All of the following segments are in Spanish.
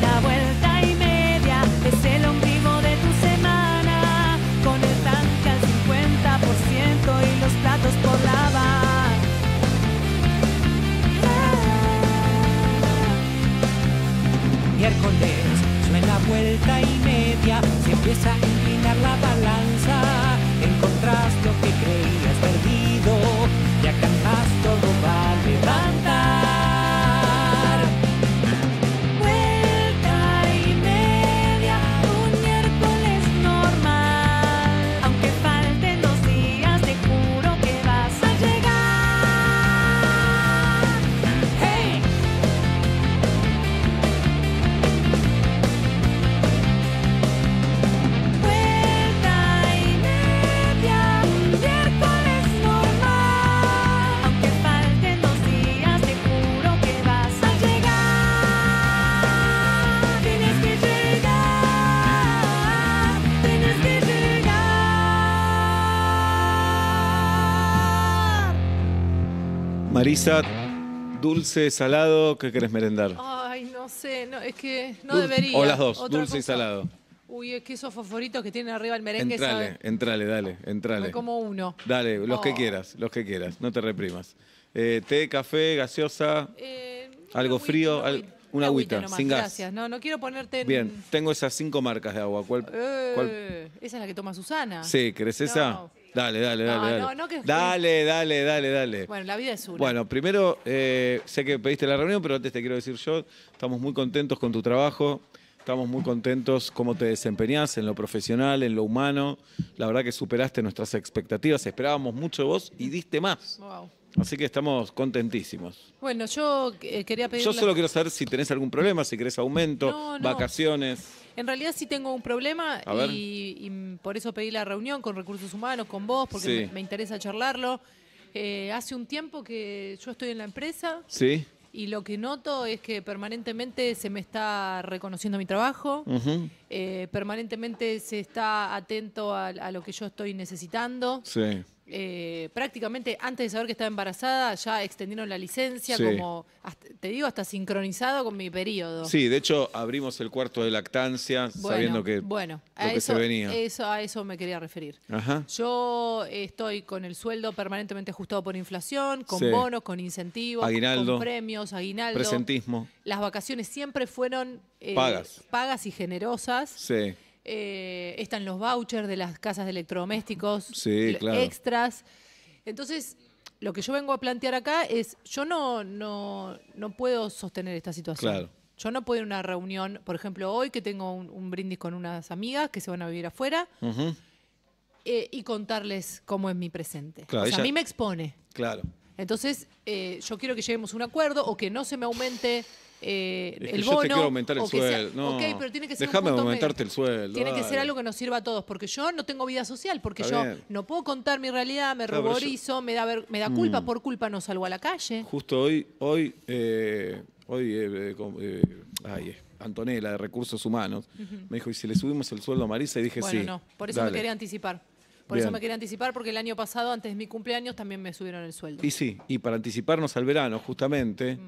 Vuelta y media, se empieza a inclinar la balanza. Encontraste lo que creías perdido, ya que jamás todo va a levantar. Vuelta y media, un miércoles normal. Aunque falten 2 días, te juro que vas a llegar. ¡Hey! Marisa, dulce, salado, ¿qué querés merendar? Ay, no sé, no, es que no debería. O las dos, dulce y salado. Uy, es que esos fosforitos que tienen arriba el merengue. Entrale, dale, entrale. Me como uno. Dale, los que quieras, los que quieras, no te reprimas. Té, café, gaseosa, algo frío, una agüita, nomás, sin gas. Gracias, no quiero ponerte en... Bien, tengo esas 5 marcas de agua. ¿Cuál? Esa es la que toma Susana. Sí, ¿querés esa? No. Dale. Dale. Bueno, la vida es una. Bueno, primero, sé que pediste la reunión, pero antes te quiero decir yo, estamos muy contentos con tu trabajo, estamos muy contentos cómo te desempeñás en lo profesional, en lo humano. La verdad que superaste nuestras expectativas, esperábamos mucho de vos y diste más. Wow. Así que estamos contentísimos. Bueno, yo quería pedir... Yo solo quiero saber si tenés algún problema, si querés aumento, vacaciones... En realidad sí tengo un problema y por eso pedí la reunión con Recursos Humanos, con vos, porque me interesa charlarlo. Hace un tiempo que yo estoy en la empresa y lo que noto es que permanentemente se me está reconociendo mi trabajo, permanentemente se está atento a lo que yo estoy necesitando. Sí. Prácticamente antes de saber que estaba embarazada ya extendieron la licencia como, te digo, hasta sincronizado con mi periodo. Sí, de hecho abrimos el cuarto de lactancia sabiendo que, lo que eso, se venía. A eso me quería referir. Ajá. Yo estoy con el sueldo permanentemente ajustado por inflación, con bonos, con incentivos, aguinaldo, con premios, aguinaldo. Presentismo. Las vacaciones siempre fueron pagas y generosas. Sí. Están los vouchers de las casas de electrodomésticos, extras. Entonces, lo que yo vengo a plantear acá es, yo no puedo sostener esta situación. Claro. Yo no puedo ir a una reunión, por ejemplo, hoy que tengo un brindis con unas amigas que se van a vivir afuera y contarles cómo es mi presente. Claro, o sea, a mí me expone. Claro. Entonces, yo quiero que lleguemos a un acuerdo o que no se me aumente... es que el bono, yo te quiero aumentar el sueldo. No, okay, pero tiene que ser déjame aumentarte el sueldo. Tiene que ser algo que nos sirva a todos, porque yo no tengo vida social, porque yo no puedo contar mi realidad, me ruborizo, me da culpa, por culpa no salgo a la calle. Justo hoy Antonella, de Recursos Humanos, me dijo, ¿y si le subimos el sueldo a Marisa? Y dije, bueno, sí. Bueno, no, por eso me quería anticipar. Porque el año pasado, antes de mi cumpleaños, también me subieron el sueldo. Y sí, y para anticiparnos al verano, justamente...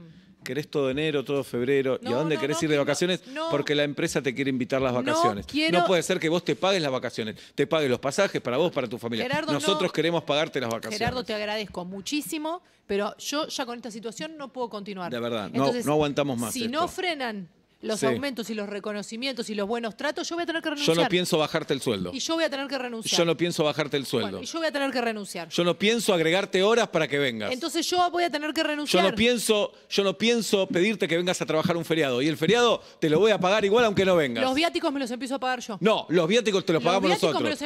¿Querés todo enero, todo febrero? ¿Y a dónde querés ir de vacaciones? Porque la empresa te quiere invitar las vacaciones. No puede ser que vos te pagues las vacaciones. Te pagues los pasajes para vos, para tu familia. Gerardo, nosotros queremos pagarte las vacaciones. Gerardo, te agradezco muchísimo, pero yo ya con esta situación no puedo continuar. De verdad, entonces, no aguantamos más. Si no frenan los aumentos y los reconocimientos y los buenos tratos, yo voy a tener que renunciar. Yo no pienso bajarte el sueldo. Y yo voy a tener que renunciar. Yo no pienso bajarte el sueldo. Bueno, y yo voy a tener que renunciar. Yo no pienso agregarte horas para que vengas. Entonces yo voy a tener que renunciar. Yo no pienso pedirte que vengas a trabajar un feriado. Y el feriado te lo voy a pagar igual aunque no vengas. Los viáticos me los empiezo a pagar yo. No, los viáticos te los pagamos nosotros.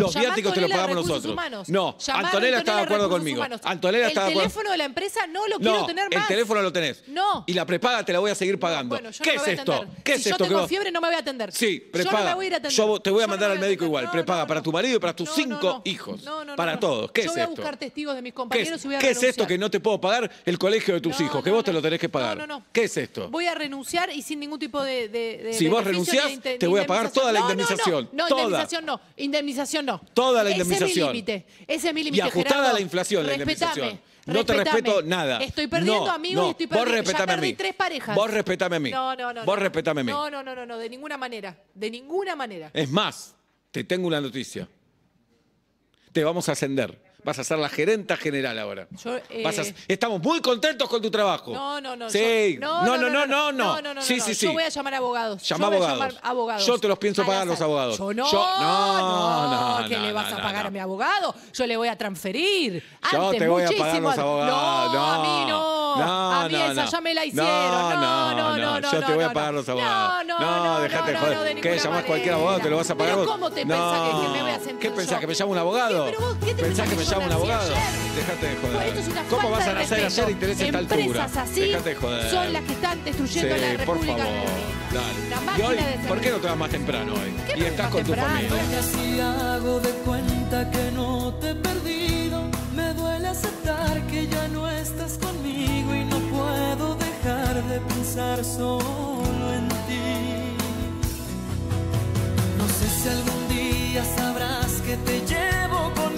Los viáticos te los pagamos nosotros. Humanos. No, Antonella está de acuerdo conmigo. Antonella está de acuerdo. El teléfono de la empresa no lo quiero tener más. El teléfono lo tenés. No. Y la prepaga te la voy a seguir pagando. ¿Qué es esto? Si yo tengo fiebre no me voy a atender. Sí, prepaga. Yo no me voy a ir a atender. Yo te voy a mandar al médico igual. Prepaga para tu marido y para tus 5 hijos. Para todos. ¿Qué es esto? Yo voy a buscar testigos de mis compañeros y voy a renunciar. ¿Qué es esto que no te puedo pagar el colegio de tus hijos? Que vos te lo tenés que pagar. ¿Qué es esto? Voy a renunciar y sin ningún tipo de si vos renunciás, te voy a pagar toda la indemnización. Indemnización no. Toda la indemnización. Ese es mi límite. Y ajustada a la inflación la indemnización. No te respeto nada. Estoy perdiendo amigos y estoy perdiendo... Ya perdí 3 parejas. Vos respetame a mí. No, no, no. Vos respetame a mí. No, no, no, no, de ninguna manera. De ninguna manera. Es más, te tengo una noticia. Te vamos a ascender. Vas a ser la gerenta general ahora. Yo, estamos muy contentos con tu trabajo. No, no, no. Sí. No. Sí, sí, sí. Yo voy a llamar abogados. Llama abogados. Yo te los pienso pagar los abogados. Yo no. ¿Qué le vas a pagar a mi abogado? Yo le voy a transferir. Yo te voy a pagar los abogados. No, a mí no. A mí esa ya me la hicieron. No. Yo te voy a pagar los abogados. No, dejate de joder. ¿Qué? ¿Llamás cualquier abogado? ¿Te lo vas a pagar vos? ¿Cómo te pensás que me voy a sentir? ¿Qué pensás? ¿Que me llama un abogado? ¿Pensás que me llama un abogado? Dejate de joder. Es ¿cómo vas a nacer ayer y tenés esta altura? Dejate de joder. Son las que están destruyendo la República Argentina. Y hoy, ¿por qué no te vas más temprano hoy? Y estás con tu familia. Casi hago de cuenta que no te he perdido. Me duele aceptar que ya no estás conmigo y no puedo dejar de pensar solo en ti. No sé si algún día sabrás que te llevo conmigo.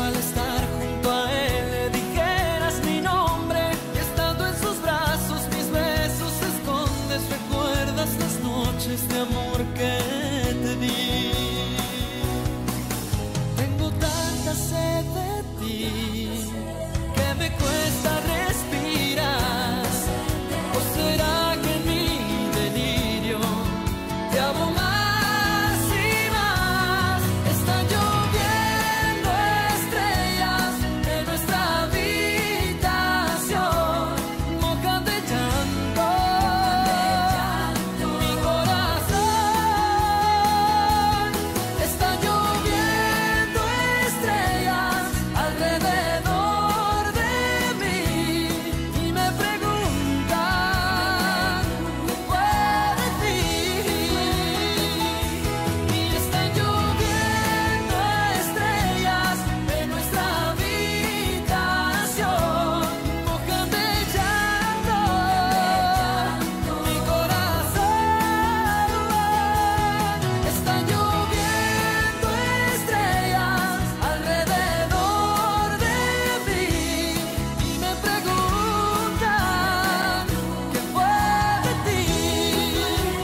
Al estar junto a él le dijeras mi nombre y estando en sus brazos mis besos escondes, recuerdas las noches de amor que te di. Tengo tanta sed de ti que me cuesta respirar. ¿O será que en mi delirio te amo más?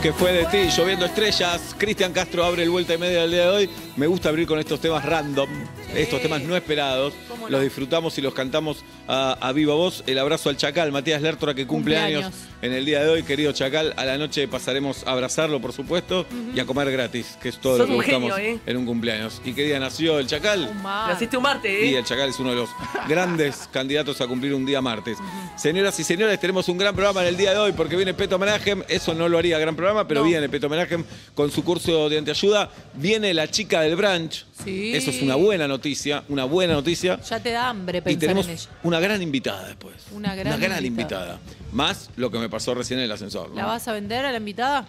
Que fue de ti, lloviendo estrellas. Cristian Castro abre el vuelta y media del día de hoy. Me gusta abrir con estos temas random, estos temas no esperados. No. Los disfrutamos y los cantamos a viva voz. El abrazo al Chacal, Matías Lertora, que cumple años en el día de hoy. Querido Chacal, a la noche pasaremos a abrazarlo, por supuesto, y a comer gratis, que es todo lo que buscamos en un cumpleaños. ¿Y qué día nació el Chacal? Naciste un martes, ¿eh? Y el Chacal es uno de los grandes candidatos a cumplir un día martes. Señoras y señores, tenemos un gran programa en el día de hoy, porque viene Peto Menahem. Eso no lo haría gran programa, pero viene Peto Menahem con su curso de anteayuda. Viene la chica del brunch. Sí. Eso es una buena noticia, una buena noticia. Ya te da hambre pensar en ella. Una gran invitada después. Una gran invitada. Más lo que me pasó recién en el ascensor, ¿no? ¿La vas a vender a la invitada?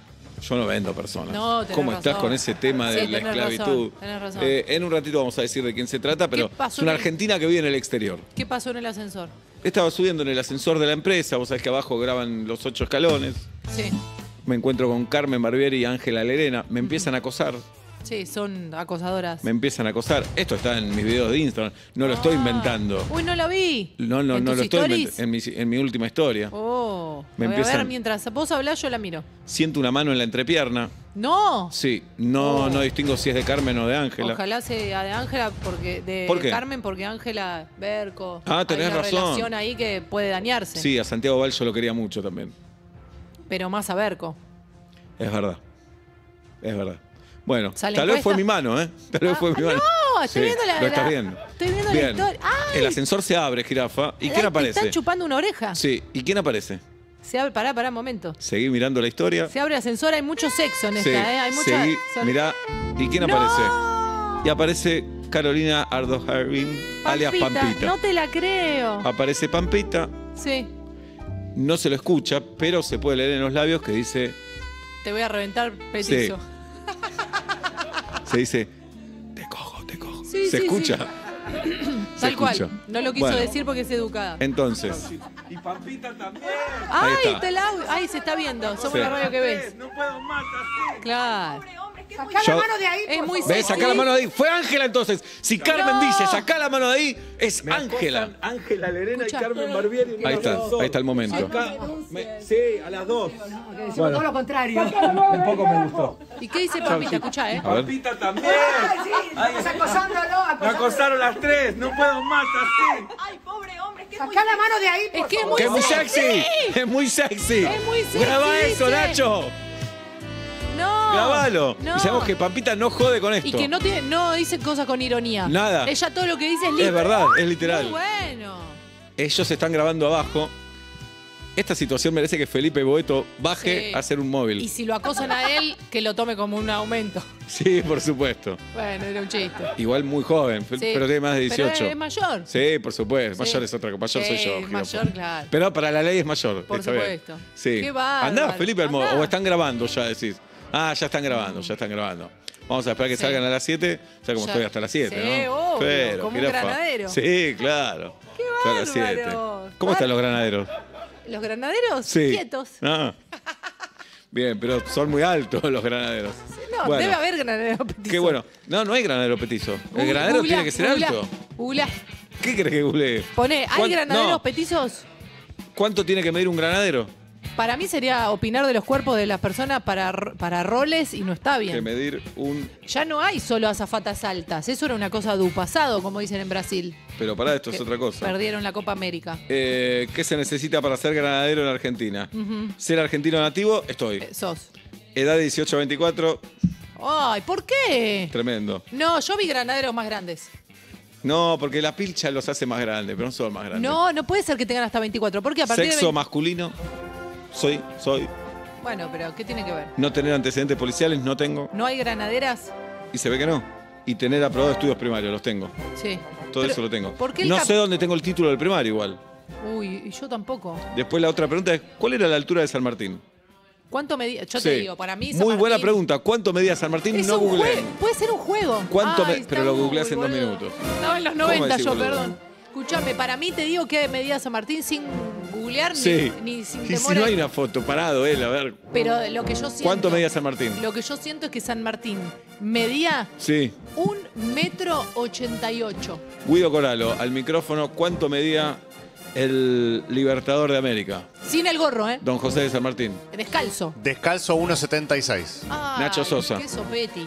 Yo no vendo personas. No, ¿cómo estás con ese tema de la esclavitud? Tenés razón. En un ratito vamos a decir de quién se trata, pero es una argentina que vive en el exterior. ¿Qué pasó en el ascensor? Estaba subiendo en el ascensor de la empresa. Vos sabés que abajo graban los 8 escalones. Sí. Me encuentro con Carmen Barbieri y Ángela Lerena. Me empiezan a acosar. Sí, son acosadoras. Me empiezan a acosar. Esto está en mis videos de Instagram. No lo estoy inventando. Uy, no lo vi. No, ¿en no tus lo stories? Estoy inventando. En mi última historia. Oh. Me voy a ver mientras vos hablás, yo la miro. Siento una mano en la entrepierna. No. Sí, no distingo si es de Carmen o de Ángela. Ojalá sea de Ángela, porque de ¿por qué? Carmen, porque Ángela Berco. Ah, tenés razón. Hay una relación ahí que puede dañarse. Sí, a Santiago Val yo lo quería mucho también. Pero más a Berco. Es verdad. Es verdad. Bueno, tal vez fue mi mano, ¿eh? Tal vez fue mi mano. No, estoy viendo la... Lo estás viendo. Estoy viendo la historia. ¡Ay! El ascensor se abre, jirafa. ¿Y quién aparece? Están chupando una oreja. Sí. ¿Y quién aparece? Se abre, pará, un momento. Seguí mirando la historia. Se abre el ascensor, hay mucho sexo en esta, ¿eh? Hay mucha... Seguí, mirá. ¿Y quién aparece? Y aparece Carolina Ardojarín, alias Pampita. No te la creo. Aparece Pampita. Sí. No se lo escucha, pero se puede leer en los labios que dice... Te voy a reventar petizo. Sí. Se dice, te cojo, te cojo. Sí, se escucha. Sí. Se tal escucha. Cual. No lo quiso decir porque es educada. Entonces. Y Pampita también. Ay, ay, se está viendo. Somos la radio que ves. No puedo más. Claro. Sacá la mano de ahí. Es muy sexy. Sacá la mano de ahí. Fue Ángela entonces. Si Carmen dice, sacá la mano de ahí, es Ángela. Ángela Lerena y Carmen Barbieri. Ahí está el momento. Sí, a las dos. Decimos todo lo contrario. Un poco me gustó. ¿Y qué dice Pampita? Escuchá, ¿eh? Pampita también. Me acosaron las tres. No puedo más así. Ay, pobre hombre. Sacá la mano de ahí. Es que es muy sexy. Es muy sexy. Es muy sexy. Graba eso, Nacho. No. Grabalo. No. Y sabemos que Pampita no jode con esto. Y que no dice cosas con ironía. Nada. Ella todo lo que dice es literal. Es verdad, es literal. Muy bueno. Ellos están grabando abajo. Esta situación merece que Felipe Boedo baje a hacer un móvil. Y si lo acosan a él, que lo tome como un aumento. Sí, por supuesto. Bueno, era un chiste. Igual muy joven, pero tiene más de 18. Pero es mayor. Sí, por supuesto. Mayor es otra cosa. Mayor soy yo. Es mayor, claro. Pero para la ley es mayor. Por supuesto. Sí. Qué bárbaro. Andá, Felipe, al móvil. O están grabando ya, decís. Ah, ya están grabando, ya están grabando. Vamos a esperar que salgan a las 7. O sea, como estoy hasta las 7, ¿no? Obvio, pero, como un granadero. Sí, claro. Qué bárbaro. Hasta las 7. ¿Cómo están los granaderos? ¿Los granaderos? Sí. Quietos. Ah. Bien, pero son muy altos los granaderos. No, bueno, debe haber granadero petizo. Qué bueno. No hay granadero petizo. El granadero tiene que ser alto. Googlea. ¿Qué crees que googleé? Poné, ¿hay granaderos petizos? ¿Cuánto tiene que medir un granadero? Para mí sería opinar de los cuerpos de las personas para roles y no está bien. Que medir un... Ya no hay solo azafatas altas. Eso era una cosa du pasado, como dicen en Brasil. Pero para esto es otra cosa. Perdieron la Copa América. ¿Qué se necesita para ser granadero en Argentina? Ser argentino nativo, estoy. Sos. Edad de 18 a 24. Ay, ¿por qué? Tremendo. No, yo vi granaderos más grandes. No, porque la pilcha los hace más grandes, pero no son más grandes. No, no puede ser que tengan hasta 24. Porque a partir sexo masculino... Soy. Bueno, pero ¿qué tiene que ver? No tener antecedentes policiales, no tengo. ¿No hay granaderas? Y se ve que no. Y tener aprobado estudios primarios, los tengo. Sí. Todo pero, eso lo tengo. No sé dónde tengo el título del primario igual. Uy, y yo tampoco. Después la otra pregunta es, ¿cuál era la altura de San Martín? ¿Cuánto medía? Yo te digo, para mí San Martín... Muy buena pregunta. ¿Cuánto medía San Martín? No googleé. Puede ser un juego. Pero lo googleé hace 2 minutos. Estaba en los 90 yo, perdón. Escuchame, para mí te digo que medía San Martín sin... ni sin temor. Y si no hay una foto, parado él, a ver. Pero lo que yo siento... ¿Cuánto medía San Martín? Lo que yo siento es que San Martín medía 1,88 m. Guido Corallo, al micrófono, ¿cuánto medía el Libertador de América? Sin el gorro, ¿eh? Don José de San Martín. Descalzo. Descalzo 1,76 m. Nacho Sosa. Qué sopeti.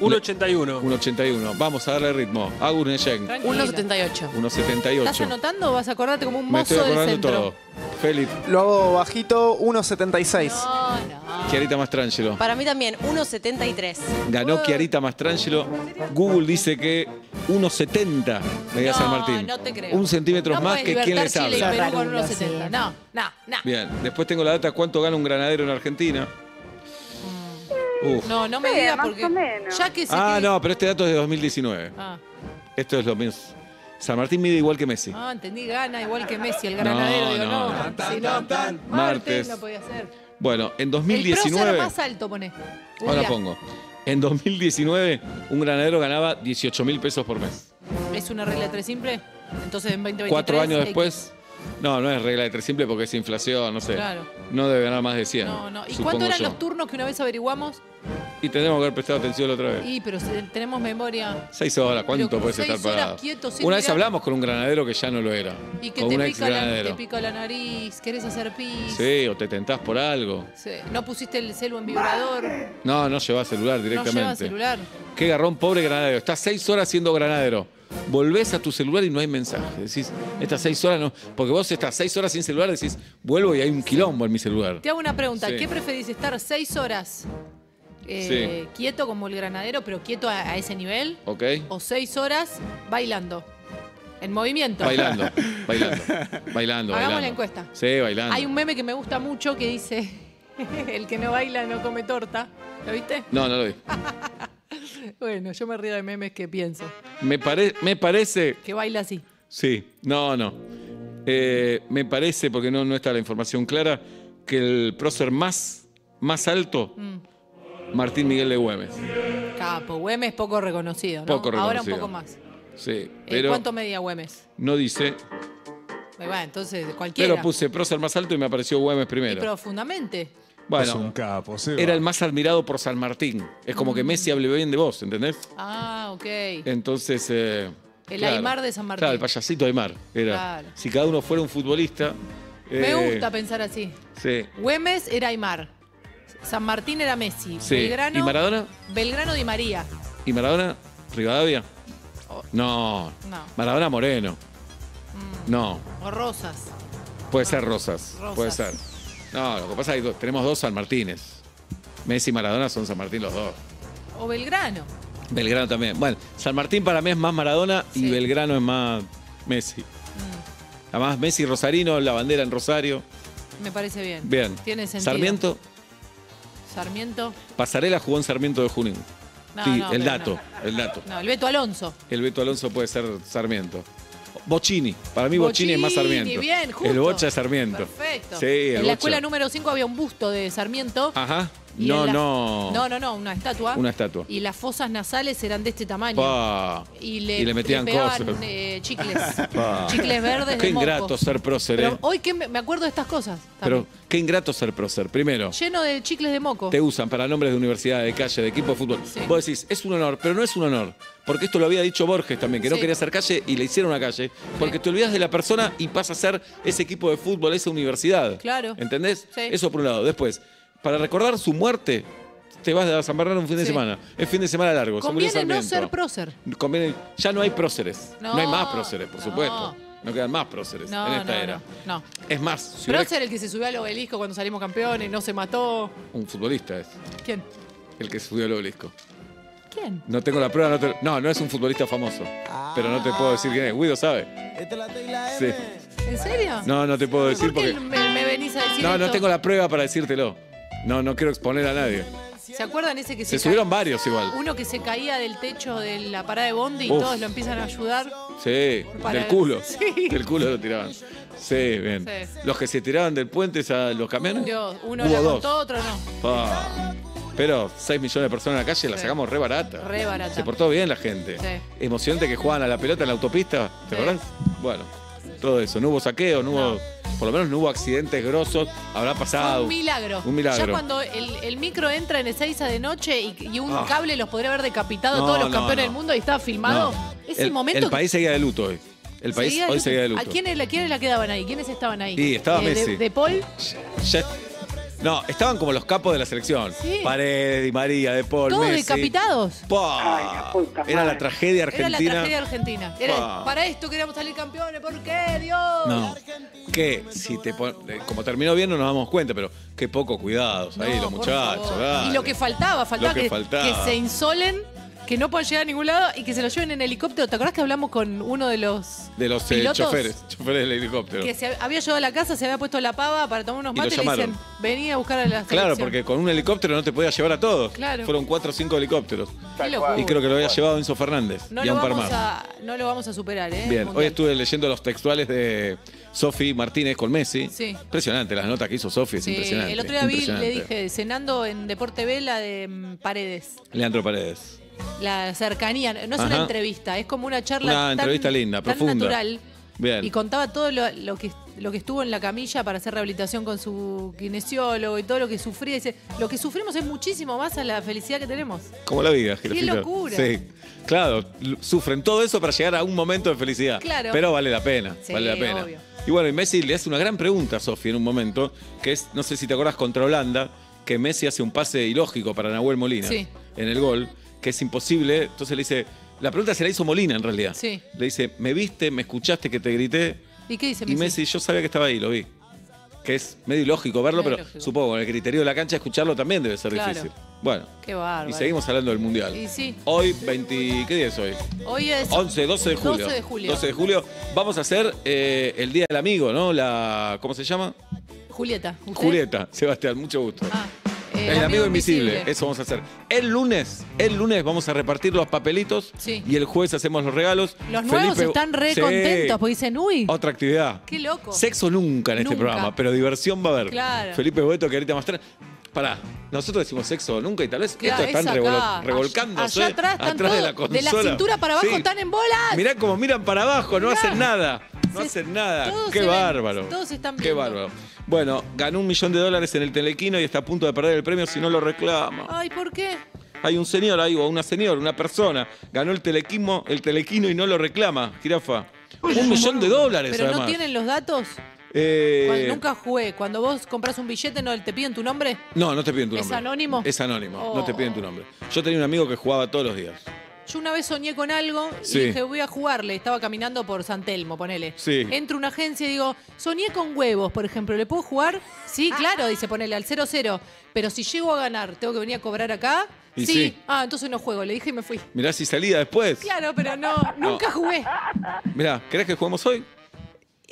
1,81. 1,81. Vamos a darle ritmo. Agus Neyen. 1,78. 1,78. ¿Estás anotando o vas a acordarte como un mozo del centro? Me estoy acordando todo. Félix. Lo hago bajito, 1,76. No. Chiarita Mastrangelo. Para mí también, 1,73. Ganó Chiarita Mastrangelo. Google dice que 1,70 medía San Martín. No te creo. Un centímetro más que quien le sabe. No. Bien. Después tengo la data cuánto gana un granadero en Argentina. Uf. No me digas porque... Ya que no, pero este dato es de 2019. Esto es lo mismo. San Martín mide igual que Messi. Entendí, gana igual que Messi, el granadero. Martes. No podía ser. Bueno, en 2019... El más alto, pone. Ahora pongo. En 2019, un granadero ganaba 18.000 pesos por mes. ¿Es una regla de 3 simple? Entonces, en 2023... 4 años después... No es regla de 3 simple porque es inflación, no sé. Claro. No debe ganar más de 100. ¿Y cuánto eran los turnos que una vez averiguamos? Y tenemos que haber prestado atención la otra vez. Sí, pero si tenemos memoria. 6 horas, ¿cuánto puedes estar parado? Una vez hablamos con un granadero que ya no lo era. Y que te pica la nariz, querés hacer pis. Sí, o te tentás por algo. Sí. No pusiste el celu en vibrador. No, no llevás celular directamente. No llevás celular. Qué garrón, pobre granadero. Estás 6 horas siendo granadero. Volvés a tu celular y no hay mensaje. Decís, estas 6 horas no. Porque vos estás 6 horas sin celular, decís, vuelvo y hay un quilombo en mi celular. Te hago una pregunta. Sí. ¿Qué preferís, estar 6 horas quieto como el granadero, pero quieto a ese nivel? Ok. O 6 horas bailando. En movimiento. Bailando. Bailando. Hagamos la encuesta. Sí, bailando. Hay un meme que me gusta mucho que dice: el que no baila no come torta. ¿Lo viste? No, no lo vi. Bueno, yo me río de memes que pienso. Me parece... Que baila así. Sí, no. Me parece, porque no está la información clara, que el prócer más alto, Martín Miguel de Güemes. Capo, Güemes poco reconocido, ¿no? Poco reconocido. Ahora un poco más. Sí, pero... ¿Cuánto medía Güemes? No dice... entonces cualquiera. Pero puse prócer más alto y me apareció Güemes primero. Y profundamente... Bueno, es un capo, Seba. Era el más admirado por San Martín. Es como que Messi hable bien de vos, ¿entendés? Ah, ok. Entonces... el Aymar de San Martín. Claro, el payasito Aymar. Era. Claro. Si cada uno fuera un futbolista... Me gusta pensar así. Sí. Güemes era Aymar. San Martín era Messi. Sí. Belgrano, ¿y Maradona? Belgrano Di María. ¿Y Maradona? ¿Rivadavia? Oh. No. Maradona Moreno. No. O Rosas. Puede ser Rosas. Puede ser. No, lo que pasa es que tenemos 2 San Martínez. Messi y Maradona son San Martín los 2. O Belgrano. Belgrano también. Bueno, San Martín para mí es más Maradona y Belgrano es más Messi. Además, Messi Rosarino, la bandera en Rosario. Me parece bien. Bien. Tiene sentido. ¿Sarmiento? Pasarela jugó en Sarmiento de Junín. No, sí, no, el dato. No. El dato. No, el Beto Alonso. El Beto Alonso puede ser Sarmiento. Bochini. Para mí Bochini es más Sarmiento. Bien, justo. El Bocha es Sarmiento. Perfecto. Sí, en la escuela número 5 había un busto de Sarmiento. Ajá. No, una estatua. Una estatua. Y las fosas nasales eran de este tamaño. Pa. Y le metían cosas. Chicles. Pa. Chicles verdes. Qué ingrato ser prócer. Pero hoy que me acuerdo de estas cosas. También. Pero qué ingrato ser prócer. Primero. Lleno de chicles de moco. Te usan para nombres de universidad, de calle, de equipo de fútbol. Sí. Vos decís, es un honor, pero no es un honor. Porque esto lo había dicho Borges también, que no quería hacer calle y le hicieron una calle. Porque te olvidas de la persona y pasa a ser ese equipo de fútbol, esa universidad. Claro. ¿Entendés? Sí. Eso por un lado. Después. Para recordar su muerte, te vas a San Bernardo un fin de semana. Es fin de semana largo. Conviene no ser prócer. Conviene, ya no hay próceres. No hay más próceres, por supuesto. No quedan más próceres en esta era. No. Es más. Si prócer el que se subió al obelisco cuando salimos campeones, no se mató. Un futbolista es. ¿Quién? El que se subió al obelisco. ¿Quién? No tengo la prueba. No es un futbolista famoso. Pero no te puedo decir quién es. Guido sabe. Esta es la tecla M. ¿En serio? No te puedo decir porque... ¿Me venís a decir esto? No tengo la prueba para decírtelo. No quiero exponer a nadie. ¿Se acuerdan ese que se subieron varios igual? Uno que se caía del techo de la parada de bondi y todos lo empiezan a ayudar. Sí, del culo. Sí. Del culo lo tiraban. Sí, bien. Sí. Los que se tiraban del puente a los camiones. Uno lo contó, otro no. Pero 6 millones de personas en la calle la sacamos re barata. Re barata. Se portó bien la gente. Sí. Emocionante que jugaban a la pelota en la autopista. ¿Te acordás? Bueno, todo eso. No hubo saqueo, no hubo... Por lo menos no hubo accidentes grosos, habrá pasado. Un milagro. Un milagro. Ya cuando el micro entra en Ezeiza de noche y un cable los podría haber decapitado todos los campeones del mundo y estaba filmado. No. Ese momento. El país seguía de luto hoy. El país hoy seguía de luto. ¿A quiénes la quedaban ahí? ¿Quiénes estaban ahí? Sí, estaba Messi. ¿De Paul? No, estaban como los capos de la selección. Sí. Paredes, Di María, De Paul, todos Messi. Todos decapitados. Era la tragedia argentina. Era la tragedia argentina. Para esto queríamos salir campeones. ¿Por qué, Dios? No. Que si te como terminó bien no nos damos cuenta, pero qué poco cuidados ahí los muchachos. Y lo que faltaba que se insolen, que no puedan llegar a ningún lado y que se lo lleven en helicóptero. ¿Te acordás que hablamos con uno de los pilotos? choferes del helicóptero? Que se había llegado a la casa, se había puesto la pava para tomar unos mates y le decían, vení a buscar a la selección. Claro, porque con un helicóptero no te podías llevar a todos. Claro. Fueron 4 o 5 helicópteros. Y creo que lo había llevado Enzo Fernández y un par más. No lo vamos a superar, ¿eh? Bien, hoy estuve leyendo los textuales de Sofi Martínez con Messi. Sí. Impresionante, las notas que hizo Sofi, es impresionante. El otro día le dije, cenando en Deporte Vela de Paredes. Leandro Paredes. La cercanía, no es una entrevista, es como una charla. Una entrevista linda, profunda. Natural, Bien. Y contaba todo lo que estuvo en la camilla para hacer rehabilitación con su kinesiólogo y todo lo que sufría. Dice, lo que sufrimos es muchísimo más a la felicidad que tenemos. Como la vida, Qué locura. Sí, claro, sufren todo eso para llegar a un momento de felicidad. Claro. Pero vale la pena, sí, vale la pena. Obvio. Y bueno, y Messi le hace una gran pregunta a Sofi en un momento, que es, no sé si te acordás, contra Holanda, que Messi hace un pase ilógico para Nahuel Molina en el gol, que es imposible. Entonces le dice... La pregunta se la hizo Molina, en realidad. Sí. Le dice, ¿me viste? ¿Me escuchaste que te grité? ¿Y qué dice Messi? Y Messi, yo sabía que estaba ahí, lo vi. Que es medio ilógico verlo, medio pero lógico. Supongo, con el criterio de la cancha, escucharlo también debe ser difícil. Bueno. Qué bárbaro. Y seguimos hablando del Mundial. Y sí. Hoy, 20... ¿Qué día es hoy? Hoy es... 12 de julio. 12 de julio. 12 de julio. Vamos a hacer el Día del Amigo, ¿no? La... ¿Cómo se llama? Julieta. ¿Usted? Julieta. Sebastián, mucho gusto. Ah. El amigo invisible, eso vamos a hacer. El lunes vamos a repartir los papelitos y el jueves hacemos los regalos. Los nuevos están re contentos porque dicen, uy. Otra actividad. Qué loco. Sexo nunca en este programa, pero diversión va a haber. Claro. Felipe Boedo que ahorita más tarde. Pará, nosotros decimos sexo nunca y tal vez claro, estos están revolcándose allá atrás, atrás de la consola. De la cintura para abajo están en bolas. Mirá como miran para abajo, mirá. No hacen nada. No hacen nada. Qué bárbaro. Todos están viendo. Qué bárbaro. Bueno, ganó $1 millón en el Telequino y está a punto de perder el premio si no lo reclama. Ay, ¿por qué? Hay un señor ahí, o una señora, una persona, ganó el Telequino y no lo reclama, jirafa. $1 millón, pero además. ¿No tienen los datos? Nunca jugué. Cuando vos compras un billete, ¿no te piden tu nombre? No, no te piden tu nombre. ¿Es anónimo? Es anónimo, no te piden tu nombre. Yo tenía un amigo que jugaba todos los días. Yo una vez soñé con algo y dije, voy a jugarle. Estaba caminando por San Telmo, ponele. Sí. Entro a una agencia y digo, soñé con huevos, por ejemplo. ¿Le puedo jugar? Sí, claro, dice, ponele al 0-0. Pero si llego a ganar, ¿tengo que venir a cobrar acá? Sí. Ah, entonces no juego. Le dije y me fui. Mirá si salía después. Claro, pero no, nunca jugué. Mirá, ¿querés que juguemos hoy?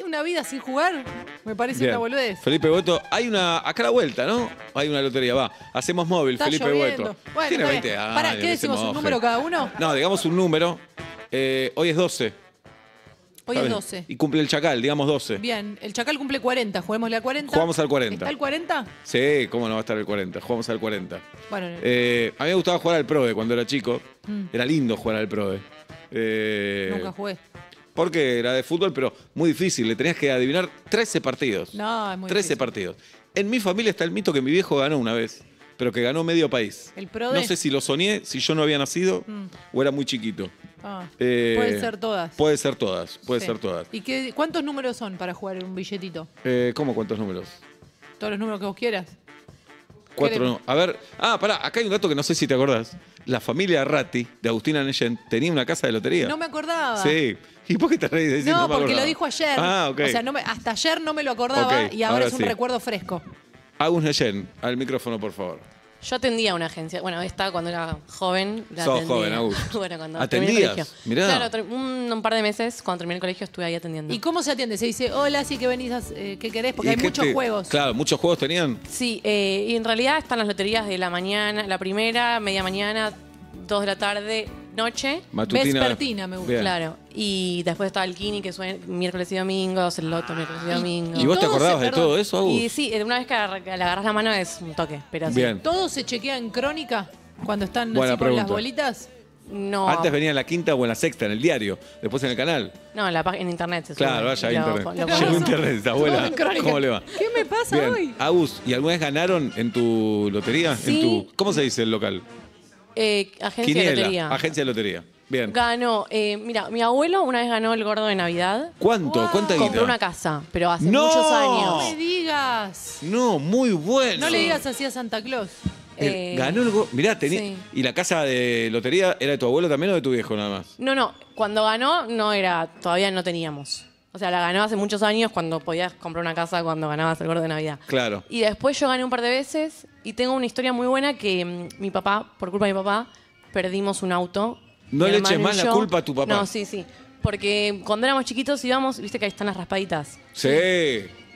Una vida sin jugar, me parece una boludez. Felipe Boedo, hay una... Acá a la vuelta, ¿no? Hay una lotería, va. Hacemos móvil, está Felipe Boedo. Bueno, tiene 20 años. ¿Para qué decimos un número cada uno? No, digamos un número. Hoy es 12. Hoy es 12. Y cumple el Chacal, digamos 12. Bien, el Chacal cumple 40. Juguémosle al 40. Jugamos al 40. ¿Está el 40? Sí, cómo no va a estar el 40. Jugamos al 40. Bueno, a mí me gustaba jugar al PRODE cuando era chico. Era lindo jugar al PRODE. Nunca jugué. Porque era de fútbol, pero muy difícil. Le tenías que adivinar 13 partidos. No, es muy 13 difícil. Partidos. En mi familia está el mito que mi viejo ganó una vez, pero que ganó medio país. ¿El PRODE? No sé si lo soñé, si yo no había nacido o era muy chiquito. Ah, puede ser todas. Puede ser todas, puede ser todas. ¿Y cuántos números son para jugar en un billetito? ¿Cómo cuántos números? Todos los números que vos quieras. 4 no. A ver, pará, acá hay un dato que no sé si te acordás. La familia Ratti, de Agustín Anellén, tenía una casa de lotería. No me acordaba. Sí. ¿Y por qué te reís de decir no, porque lo dijo ayer. Ah, ok. O sea, hasta ayer no me lo acordaba y ahora es un recuerdo fresco. Agus Neyen, al micrófono, por favor. Yo atendía una agencia. Bueno, esta cuando era joven. Sos joven, Agus. Bueno, cuando ¿Atendías? Mirá. Claro, un par de meses cuando terminé el colegio estuve ahí atendiendo. ¿Y cómo se atiende? Se dice, hola, sí que venís, ¿qué querés? Porque hay muchos juegos. Claro, ¿muchos juegos tenían? Sí, y en realidad están las loterías de la mañana, la primera, media mañana, 2 de la tarde, noche. Matutina. Vespertina, me gusta. Bien. Claro. Y después estaba el Kini, que suena miércoles y domingos, el Loto miércoles y domingos. ¿Y vos te acordabas de todo eso, Agus? Y sí, una vez que le agarrás la mano es un toque. Pero bien. Sí. ¿Todo se chequea en crónica cuando están así con las bolitas? No. Antes venía en la quinta o en la sexta, en el diario, después en el canal. No, en internet. Se claro, vaya a internet. Llegó internet, abuela. ¿Cómo le va? ¿Qué me pasa hoy? Agus, ¿y alguna vez ganaron en tu lotería? Sí. ¿Cómo se dice el local? Agencia Quiniela, de lotería. Agencia de lotería. Bien. Ganó, mira, mi abuelo una vez ganó el gordo de Navidad. ¿Cuánto? Wow. ¿Cuánta guita? Compró una casa, pero hace muchos años. No me digas. No, muy bueno. No le digas así a Santa Claus. Ganó el gordo. Mirá, tenía. Sí. ¿Y la casa de lotería era de tu abuelo también o de tu viejo nada más? No, no. Cuando ganó, no era. Todavía no teníamos. O sea, la ganó hace muchos años cuando podías comprar una casa cuando ganabas el gordo de Navidad. Claro. Y después yo gané un par de veces y tengo una historia muy buena que mi papá, por culpa de mi papá, perdimos un auto. No le eches más la culpa a tu papá. No, sí, sí. Porque cuando éramos chiquitos íbamos, viste que ahí están las raspaditas. Sí.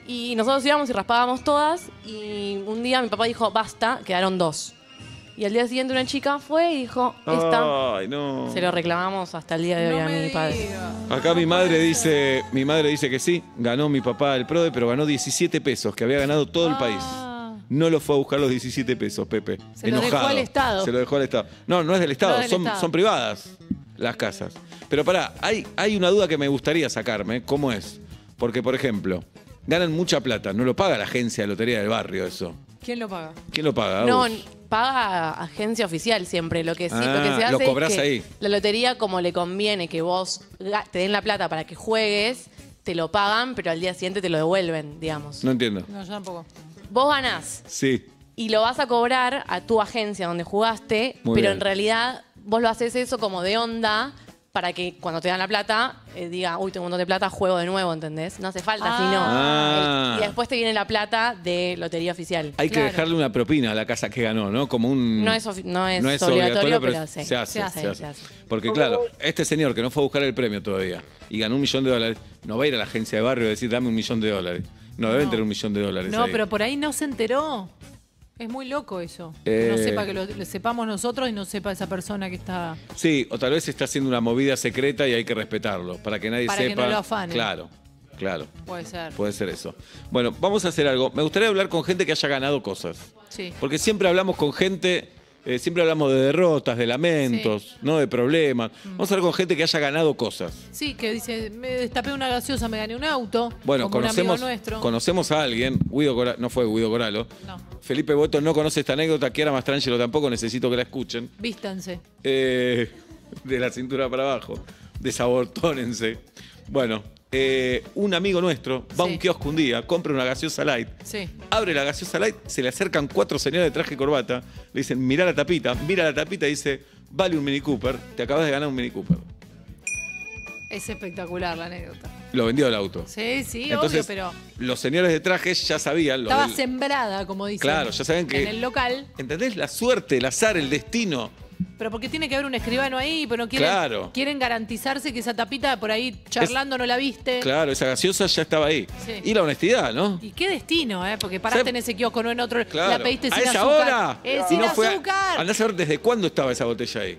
Y nosotros íbamos y raspábamos todas y un día mi papá dijo, basta, quedaron 2. Y al día siguiente una chica fue y dijo, esta. Ay, no. Se lo reclamamos hasta el día de hoy a mi padre. Acá mi madre dice que sí, ganó mi papá el PRODE, pero ganó 17 pesos, que había ganado todo el país. No lo fue a buscar los 17 pesos, Pepe. Se lo dejó al Estado. No, no es del Estado, son privadas. las casas. Pero pará, hay una duda que me gustaría sacarme, ¿cómo es? Porque, por ejemplo, ganan mucha plata, no lo paga la agencia de lotería del barrio eso. ¿Quién lo paga? ¿Quién lo paga? No, paga agencia oficial siempre. Lo que sí, lo que se hace lo es que ahí. La lotería, como le conviene que vos te den la plata para que juegues, te lo pagan, pero al día siguiente te lo devuelven, digamos. No entiendo. No, yo tampoco. Vos ganás. Sí. Y lo vas a cobrar a tu agencia donde jugaste, muy pero bien. En realidad vos lo haces eso como de onda para que cuando te dan la plata, diga, uy, tengo un montón de plata, juego de nuevo, ¿entendés? No hace falta, sino... Y después te viene la plata de lotería oficial. Hay que dejarle una propina a la casa que ganó, ¿no? Como un... No es obligatorio, pero se hace. Porque, claro, este señor que no fue a buscar el premio todavía y ganó $1.000.000, no va a ir a la agencia de barrio a decir, dame $1.000.000. No, deben tener $1.000.000 No, ahí. Pero por ahí no se enteró. Es muy loco eso, que no sepa, que lo sepamos nosotros y no sepa esa persona que está... Sí, o tal vez está haciendo una movida secreta y hay que respetarlo, para que nadie sepa... Para que no lo afane. Claro, claro. Puede ser. Puede ser eso. Bueno, vamos a hacer algo. Me gustaría hablar con gente que haya ganado cosas. Sí. Porque siempre hablamos con gente, siempre hablamos de derrotas, de lamentos, sí, ¿no? De problemas. Vamos a hablar con gente que haya ganado cosas. Sí, que dice, me destapé una gaseosa, me gané un auto. Bueno, conocemos a alguien, no fue Guido Corallo. No. Felipe Boedo no conoce esta anécdota, Chiara Mastrangelo tampoco, necesito que la escuchen. Vístanse. De la cintura para abajo, desabortónense. Bueno, un amigo nuestro va a un kiosco un día, compra una gaseosa light, abre la gaseosa light, se le acercan 4 señores de traje y corbata, le dicen, mirá la tapita y dice, vale un Mini Cooper, te acabas de ganar un Mini Cooper. Es espectacular la anécdota. Lo vendió el auto. Sí, sí, entonces, obvio, pero... los señores de trajes ya sabían... Estaba sembrada, como dicen. Claro, ya saben que... En el local. ¿Entendés? La suerte, el azar, el destino. Pero porque tiene que haber un escribano ahí, pero no quieren, quieren garantizarse que esa tapita por ahí charlando no la viste. Claro, esa gaseosa ya estaba ahí. Sí. Y la honestidad, ¿no? Y qué destino, ¿eh? Porque paraste en ese kiosco, no en otro, la pediste sin azúcar. ¿A esa hora? Sin azúcar. Andá a saber desde cuándo estaba esa botella ahí.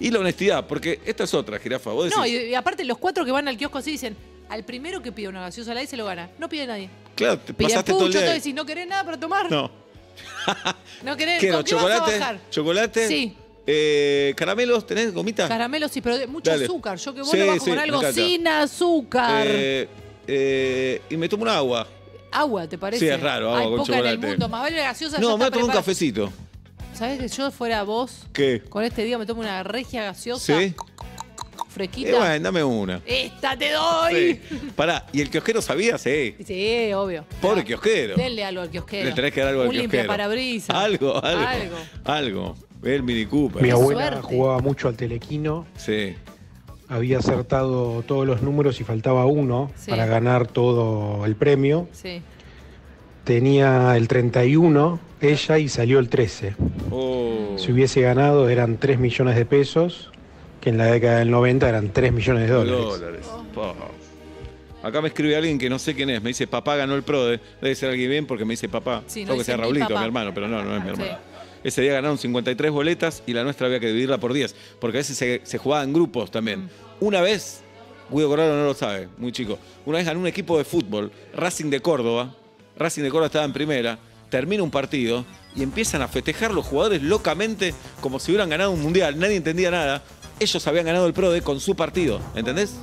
Y la honestidad, porque esta es otra, Jirafa. Vos decís... No, y aparte los 4 que van al kiosco así dicen, al primero que pide una gaseosa light se lo gana. No pide nadie. Claro, te pasaste todo el día. Decís, no querés nada para tomar. No. No querés. ¿Qué, chocolate? Sí. ¿Caramelos? ¿Tenés gomita? Caramelos, sí, pero mucho azúcar. Yo que vos lo bajo con algo sin azúcar. Y me tomo un agua. ¿Agua, te parece? Sí, es raro, agua con chocolate. Hay poca en el mundo. Más vale la gaseosa. No, me voy a tomar un cafecito. ¿Sabés que yo fuera vos? ¿Qué? Con este día me tomo una regia gaseosa. ¿Sí? Fresquita. Bueno, dame una. ¡Esta te doy! Sí. Pará, ¿y el kiosquero sabía? Sí. Sí, obvio. Pobre kiosquero. Denle algo al kiosquero. Le tenés que dar algo al kiosquero. Un limpiaparabrisas. Algo. El Mini Cooper. Mi abuela jugaba mucho al Telequino. Sí. Había acertado todos los números y faltaba uno para ganar todo el premio. Sí. Tenía el 31 ella y salió el 13. Oh. Si hubiese ganado eran $3 millones, que en la década del 90 eran $3 millones. Oh. Acá me escribe alguien que no sé quién es, me dice papá ganó el PRODE. Debe ser alguien bien porque me dice papá. Sí, no que sea Raulito, mi hermano, pero no es mi hermano. Sí. Ese día ganaron 53 boletas y la nuestra había que dividirla por 10, porque a veces se jugaba en grupos también. Una vez, Guido Corallo no lo sabe, muy chico, una vez ganó un equipo de fútbol, Racing de Córdoba estaba en primera, termina un partido y empiezan a festejar los jugadores locamente como si hubieran ganado un mundial. Nadie entendía nada. Ellos habían ganado el PRODE con su partido, ¿entendés?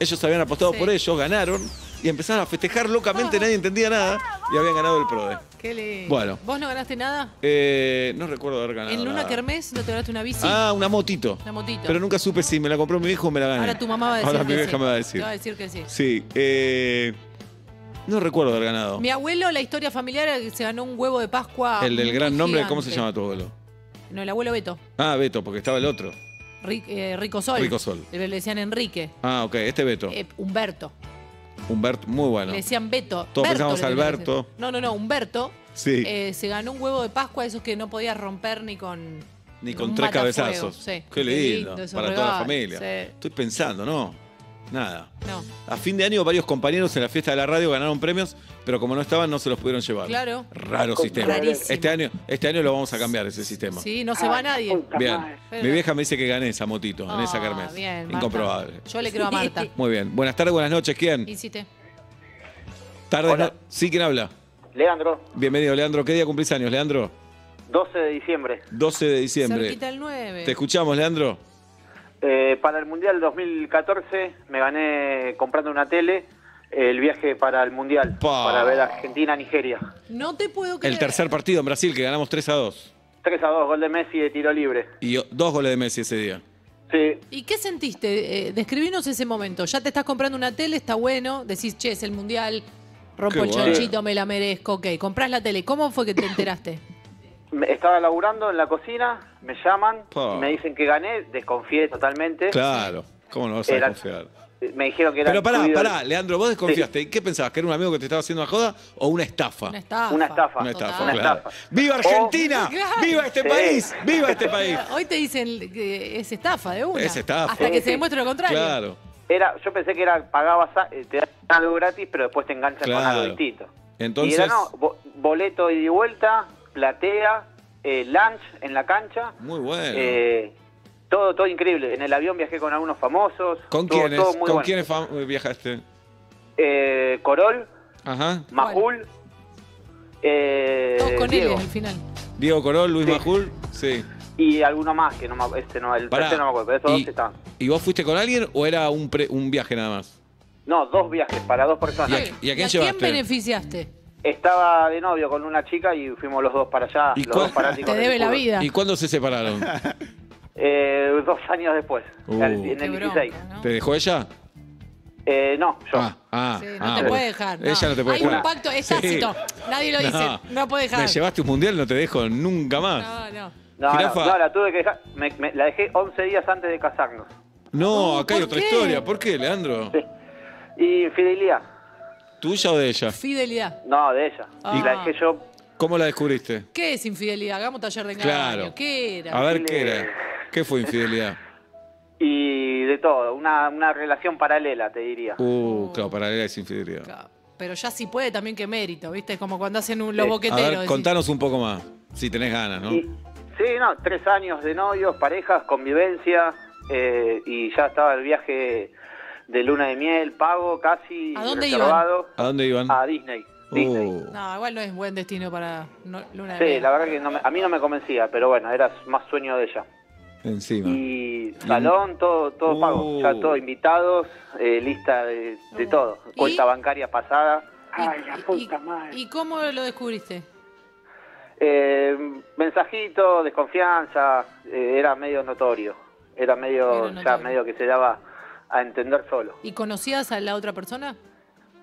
Ellos habían apostado por ellos, ganaron y empezaron a festejar locamente, nadie entendía nada y habían ganado el PRODE. Qué lindo. Bueno. ¿Vos no ganaste nada? No recuerdo haber ganado. ¿En Luna Kermés no te ganaste una bici? Ah, una motito. Una motito. Pero nunca supe si me la compró mi hijo o me la gané. Ahora tu mamá va a decir que sí. Ahora mi vieja me va a decir. Te va a decir que sí. Sí. No recuerdo haber ganado. Mi abuelo, la historia familiar, se ganó un huevo de Pascua. El del gran nombre, ¿cómo se llama tu abuelo? No, el abuelo Beto. Ah, Beto, porque estaba el otro. Rico Sol. Rico Sol. Le decían Enrique. Ah, ok, este Beto. Humberto. Humberto, muy bueno. Le decían Beto. Todos pensamos Alberto. No, Humberto. Sí. Se ganó un huevo de Pascua, esos que no podías romper ni con... Ni con 3 cabezazos. Sí. Qué lindo, para toda la familia. Sí. Estoy pensando, ¿no? Nada. No. A fin de año varios compañeros en la fiesta de la radio ganaron premios, pero como no estaban no se los pudieron llevar. Claro. Raro sistema. Rarísimo. Este año lo vamos a cambiar ese sistema. Sí, no se va nadie. Bien. Pero... Mi vieja me dice que gané esa motito, en esa kermés. Bien, incomprobable. Marta. Yo le creo a Marta. Muy bien. Buenas tardes, buenas noches. ¿Quién? Incite. Tardes. Sí, ¿quién habla? Leandro. Bienvenido, Leandro. ¿Qué día cumplís años, Leandro? 12 de diciembre. 12 de diciembre. Cerquita el 9. Te escuchamos, Leandro. Para el Mundial 2014 me gané comprando una tele el viaje para el Mundial, para ver a Argentina-Nigeria. No te puedo creer. El tercer partido en Brasil que ganamos 3-2. 3-2, gol de Messi de tiro libre. Y 2 goles de Messi ese día. Sí. ¿Y qué sentiste? Describinos ese momento. Ya te estás comprando una tele, está bueno, decís, che, es el Mundial, rompo el chanchito, me la merezco, ok, comprás la tele. ¿Cómo fue que te enteraste? Estaba laburando en la cocina, me llaman, me dicen que gané, desconfié totalmente. Claro, ¿cómo no vas a desconfiar? Me dijeron que era... Pero pará, Leandro, vos desconfiaste. Sí. ¿Qué pensabas? ¿Que era un amigo que te estaba haciendo una joda o una estafa? Una estafa. Una estafa. Una estafa, claro. Una estafa. ¡Viva Argentina! Oh. ¡Viva este país! ¡Viva este país! Hoy te dicen que es estafa de una. Es estafa. Hasta que se demuestre lo contrario. Claro. Yo pensé que era pagabas, te dan algo gratis, pero después te enganchan con algo distinto. Entonces... Y era boleto ida y vuelta, platea, lunch en la cancha. Muy bueno. Todo increíble. En el avión viajé con algunos famosos. ¿Con quiénes? ¿Con quiénes viajaste? Corol, ajá. Majul, todos con Diego. Él al final. Diego Corol, Luis Majul, sí. Y alguno más, que no me, este no me acuerdo, pero esos dos estaban. ¿Y vos fuiste con alguien o era un viaje nada más? No, 2 viajes para 2 personas. ¿Y a quién llevaste? ¿A quién beneficiaste? Estaba de novio con una chica y fuimos los 2 para allá. Los 2 fanáticos. Te debe la vida. ¿Y cuándo se separaron? 2 años después, en el 16. ¿No? ¿Te dejó ella? No, yo. No te puede dejar. No. Ella no te puede dejar. Hay un pacto, es tácito. Nadie lo dice. No puede dejar. Me llevaste un mundial, no te dejo nunca más. No, la tuve que dejar. La dejé 11 días antes de casarnos. No, acá hay otra historia. ¿Por qué, Leandro? Sí. Y fidelidad. ¿Tuya o de ella? Fidelidad. No, de ella. Y la dejé yo. ¿Cómo la descubriste? ¿Qué es infidelidad? Hagamos taller de engaño. Claro. ¿Qué era? A ver, ¿qué era? ¿Qué fue infidelidad? Y de todo, una relación paralela, te diría. Claro, paralela es infidelidad. Claro. Pero ya si puede también que mérito, ¿viste? Como cuando hacen los boqueteros. A ver, decís... Contanos un poco más, si tenés ganas, ¿no? Sí, no, 3 años de novios, parejas, convivencia, y ya estaba el viaje de luna de miel, pago casi reservado. ¿A dónde iban? A Disney. No, igual no es buen destino para luna de miel. Sí, la verdad que a mí no me convencía, pero bueno, era más sueño de ella. Encima. Y salón, todo pago, ya todo invitados, lista de todo, cuenta bancaria pasada. Ay, la puta madre. ¿Y cómo lo descubriste? Mensajito, desconfianza, era medio notorio, ya medio que se daba a entender solo. ¿Y conocías a la otra persona?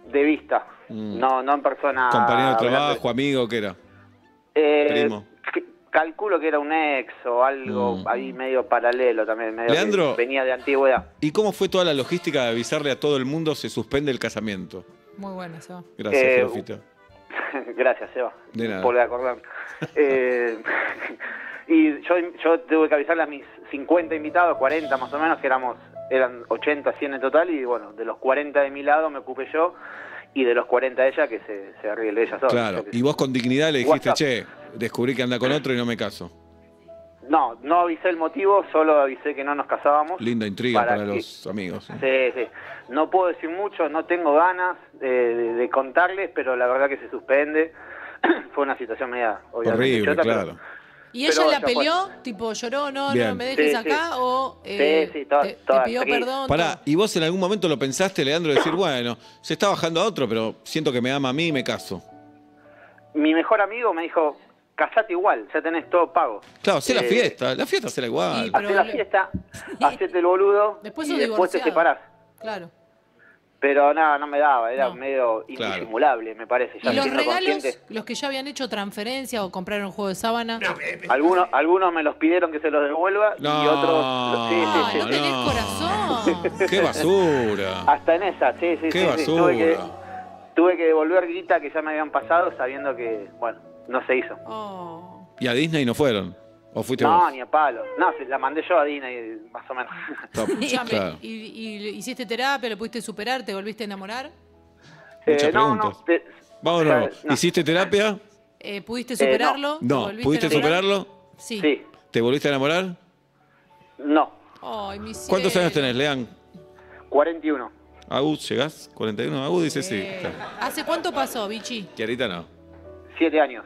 De vista, no en persona. ¿Compañero de trabajo, amigo, qué era? Primo. Calculo que era un ex o algo ahí medio paralelo también, medio Leandro, que venía de antigüedad. ¿Y cómo fue toda la logística de avisarle a todo el mundo se suspende el casamiento? Muy bueno, Seba. Gracias, Fofita. Gracias, Seba, de nada. Por acordar. Y yo tuve que avisarle a mis 50 invitados, 40 más o menos, que eran 80, 100 en total, y bueno, de los 40 de mi lado me ocupé yo, y de los 40 de ella que se arregle ella sola. Claro, y vos con dignidad le dijiste, che... Descubrí que anda con otro y no me caso. No avisé el motivo, solo avisé que no nos casábamos. Linda intriga para los amigos. Sí. No puedo decir mucho, no tengo ganas de contarles, pero la verdad que se suspende. Fue una situación media, obviamente. Horrible, chota, claro. ¿Y ella la peleó? Tipo, lloró, no me dejes acá, o te pidió perdón. Pará, ¿y vos en algún momento lo pensaste, Leandro, decir, bueno, se está bajando a otro, pero siento que me ama a mí y me caso? Mi mejor amigo me dijo... Casate igual, ya tenés todo pago. Claro, hacé la fiesta será igual. Hacé la fiesta, hacete el boludo y después te separás. Claro. Pero nada, no me daba, era medio indisimulable, me parece. Ya. ¿Y los regalos, los que ya habían hecho transferencia o compraron un juego de sábana? Algunos me los pidieron que se los devuelva y otros... Sí. No tenés corazón. ¡Qué basura! Hasta en esa, sí. ¡Qué basura! Tuve que devolver guita que ya me habían pasado sabiendo que, bueno... No se hizo. ¿Y a Disney no fueron? ¿O fuiste vos? No, ni a palo. No, la mandé yo a Disney, más o menos. Claro. ¿Y hiciste terapia? ¿Lo pudiste superar? ¿Te volviste a enamorar? Muchas preguntas. Vamos de nuevo. ¿Hiciste terapia? ¿Pudiste superarlo? No. ¿Pudiste superarlo? Sí. ¿Te volviste a enamorar? No. Ay, mi cielo. ¿Cuántos años tenés, Leán? 41. ¿Agud llegás? ¿41? Agud dice sí. ¿Hace cuánto pasó, Bichi? Que ahorita no. 7 años.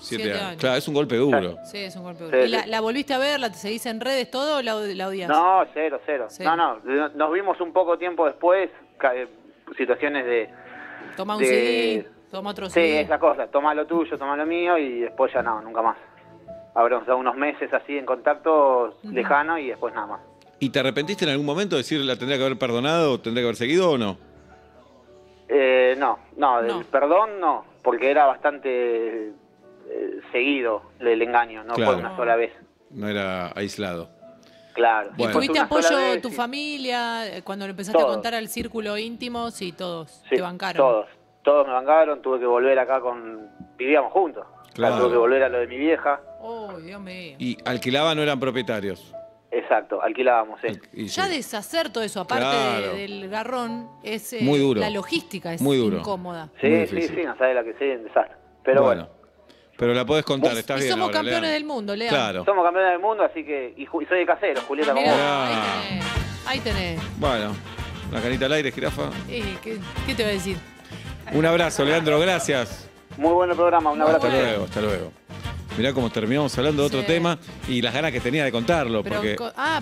7 años. Claro, es un golpe duro. Sí, es un golpe duro. Sí, ¿y la volviste a ver? ¿La seguís en redes todo o la odias? No, cero. Sí. No, nos vimos un poco tiempo después, situaciones de... Toma un CD, toma otro CD. Sí, esa cosa, toma lo tuyo, toma lo mío y después ya no, nunca más. Habremos dado unos meses así en contacto lejano y después nada más. ¿Y te arrepentiste en algún momento de decir, la tendría que haber perdonado, tendría que haber seguido o no? No, del perdón no, porque era bastante... seguido el engaño, no fue una sola vez. No era aislado. Claro. Bueno. ¿Y tuviste apoyo de tu familia cuando le empezaste a contar al círculo íntimo? Sí, todos te bancaron. Todos me bancaron, tuve que volver acá con... Vivíamos juntos. Claro. Tuve que volver a lo de mi vieja. Oh, Dios mío. ¿Y alquilaban, no eran propietarios? Exacto, alquilábamos. Ya deshacer todo eso, aparte del garrón, es muy duro. La logística es muy incómoda. Sí, no sabes la que se deshace. Pero bueno. Pero la podés contar, estás bien. Y somos campeones del mundo, Leandro. Claro. Somos campeones del mundo, así que... Y soy de Caseros, Julieta. Mirá, ahí tenés. Bueno, una canita al aire, jirafa. ¿Qué te voy a decir? Un abrazo, Leandro, gracias. Muy bueno el programa, un abrazo. Hasta luego, hasta luego. Mirá cómo terminamos hablando de otro tema y las ganas que tenía de contarlo. Pero,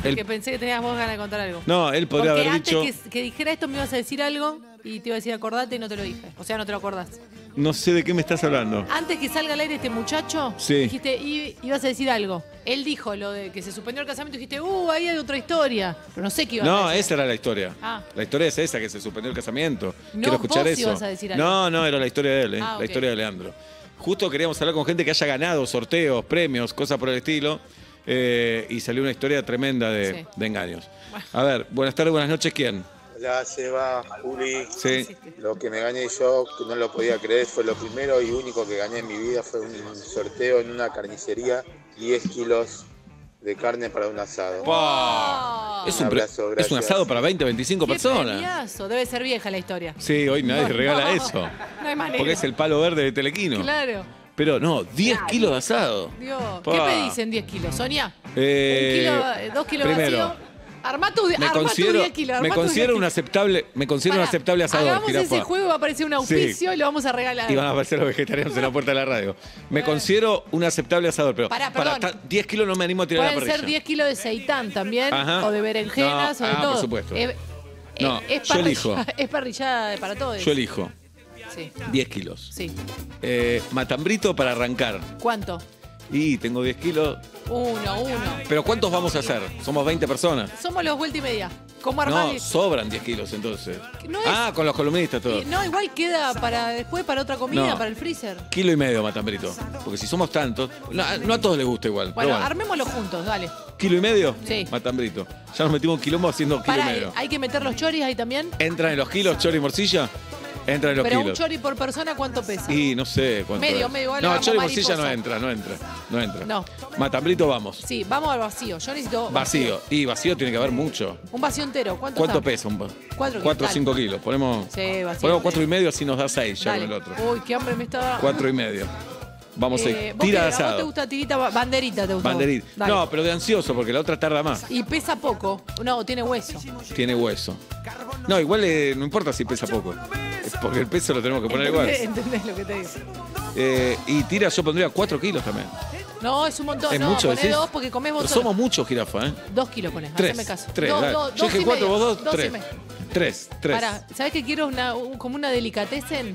porque pensé que tenías vos ganas de contar algo. No, él podría haber dicho... Porque antes que dijera esto me ibas a decir algo y te iba a decir acordate y no te lo dije. O sea, no te lo acordás. No sé de qué me estás hablando. Antes que salga al aire este muchacho, dijiste, ibas a decir algo. Él dijo lo de que se suspendió el casamiento y dijiste, ahí hay otra historia. Pero no sé qué ibas a decir. No, esa era la historia. La historia es esa, que se suspendió el casamiento. No, quiero escuchar vos eso. Ibas a decir algo. No, era la historia de él, la historia de Leandro. Justo queríamos hablar con gente que haya ganado sorteos, premios, cosas por el estilo. Y salió una historia tremenda de engaños. A ver, buenas tardes, buenas noches, ¿quién? Hola, Seba, Juli. Sí. Lo que me gané yo, que no lo podía creer, fue lo primero y único que gané en mi vida. Fue un sorteo en una carnicería, 10 kilos de carne para un asado. ¡Wow! Es un abrazo, gracias. Es un asado para 20, 25 personas. Premiazo. Debe ser vieja la historia. Sí, hoy nadie regala eso. No hay manera. Porque es el palo verde de Telequino. Claro. Pero no, 10 kilos de asado. Dios. ¿Qué pedís en 10 kilos, Sonia? 2 kilos primero. Vacío. Me considero un aceptable asador. Hagamos ese juego, va a aparecer un auspicio y lo vamos a regalar. Y van a aparecer los vegetarianos en la puerta de la radio. Me considero un aceptable asador, pero para 10 kilos no me animo a tirar la parrilla. Pueden ser 10 kilos de seitán también, o de berenjenas, o de todo. Por supuesto. No, es parrillada para todos. Yo elijo. Sí. 10 kilos. Sí. Matambrito para arrancar. ¿Cuánto? Y tengo 10 kilos. Uno. ¿Pero cuántos vamos a hacer? Somos 20 personas. Somos los vuelta y media. ¿Cómo armar? No, sobran 10 kilos entonces. No es... con los columnistas todo. No, igual queda para después, para otra comida, para el freezer. 1,5 kilos, Matambrito. Porque si somos tantos, no a todos les gusta igual. Bueno, armémoslo juntos, dale. 1,5 kilos? Sí. Matambrito. Ya nos metimos un quilombo haciendo 1,5 kilos. ¿Hay que meter los choris ahí también? ¿Entran en los kilos, chori y morcilla? Entra en los kilos. Pero un chori por persona, ¿cuánto pesa? Y no sé cuánto. Medio. No, chori morcilla no entra. No. Matambrito vamos. Sí, vamos al vacío. Yo necesito... Vacío. Y vacío tiene que haber mucho. Un vacío entero. ¿Cuánto pesa? 4 o 5 kilos. Ponemos 4,5, así nos da 6 ya con el otro. Uy, qué hambre me estaba... 4,5. Vamos a ir. Tira de asado. ¿Vos te gusta tirita? Banderita te gusta. Banderita. No, pero de ansioso, porque la otra tarda más. Y pesa poco. No, tiene hueso. Tiene hueso. No, igual no importa si pesa poco. Porque el peso lo tenemos que poner igual. ¿Entendés lo que te digo? Y tira, yo pondría 4 kilos también. No, es un montón. Es mucho, ponés 2 porque comés vos. Somos muchos, jirafa, ¿eh? 2 kilos ponés, haceme caso. 3. Yo dije 4, vos 2, 3. 3. Pará, ¿sabés que quiero como una delicatessen?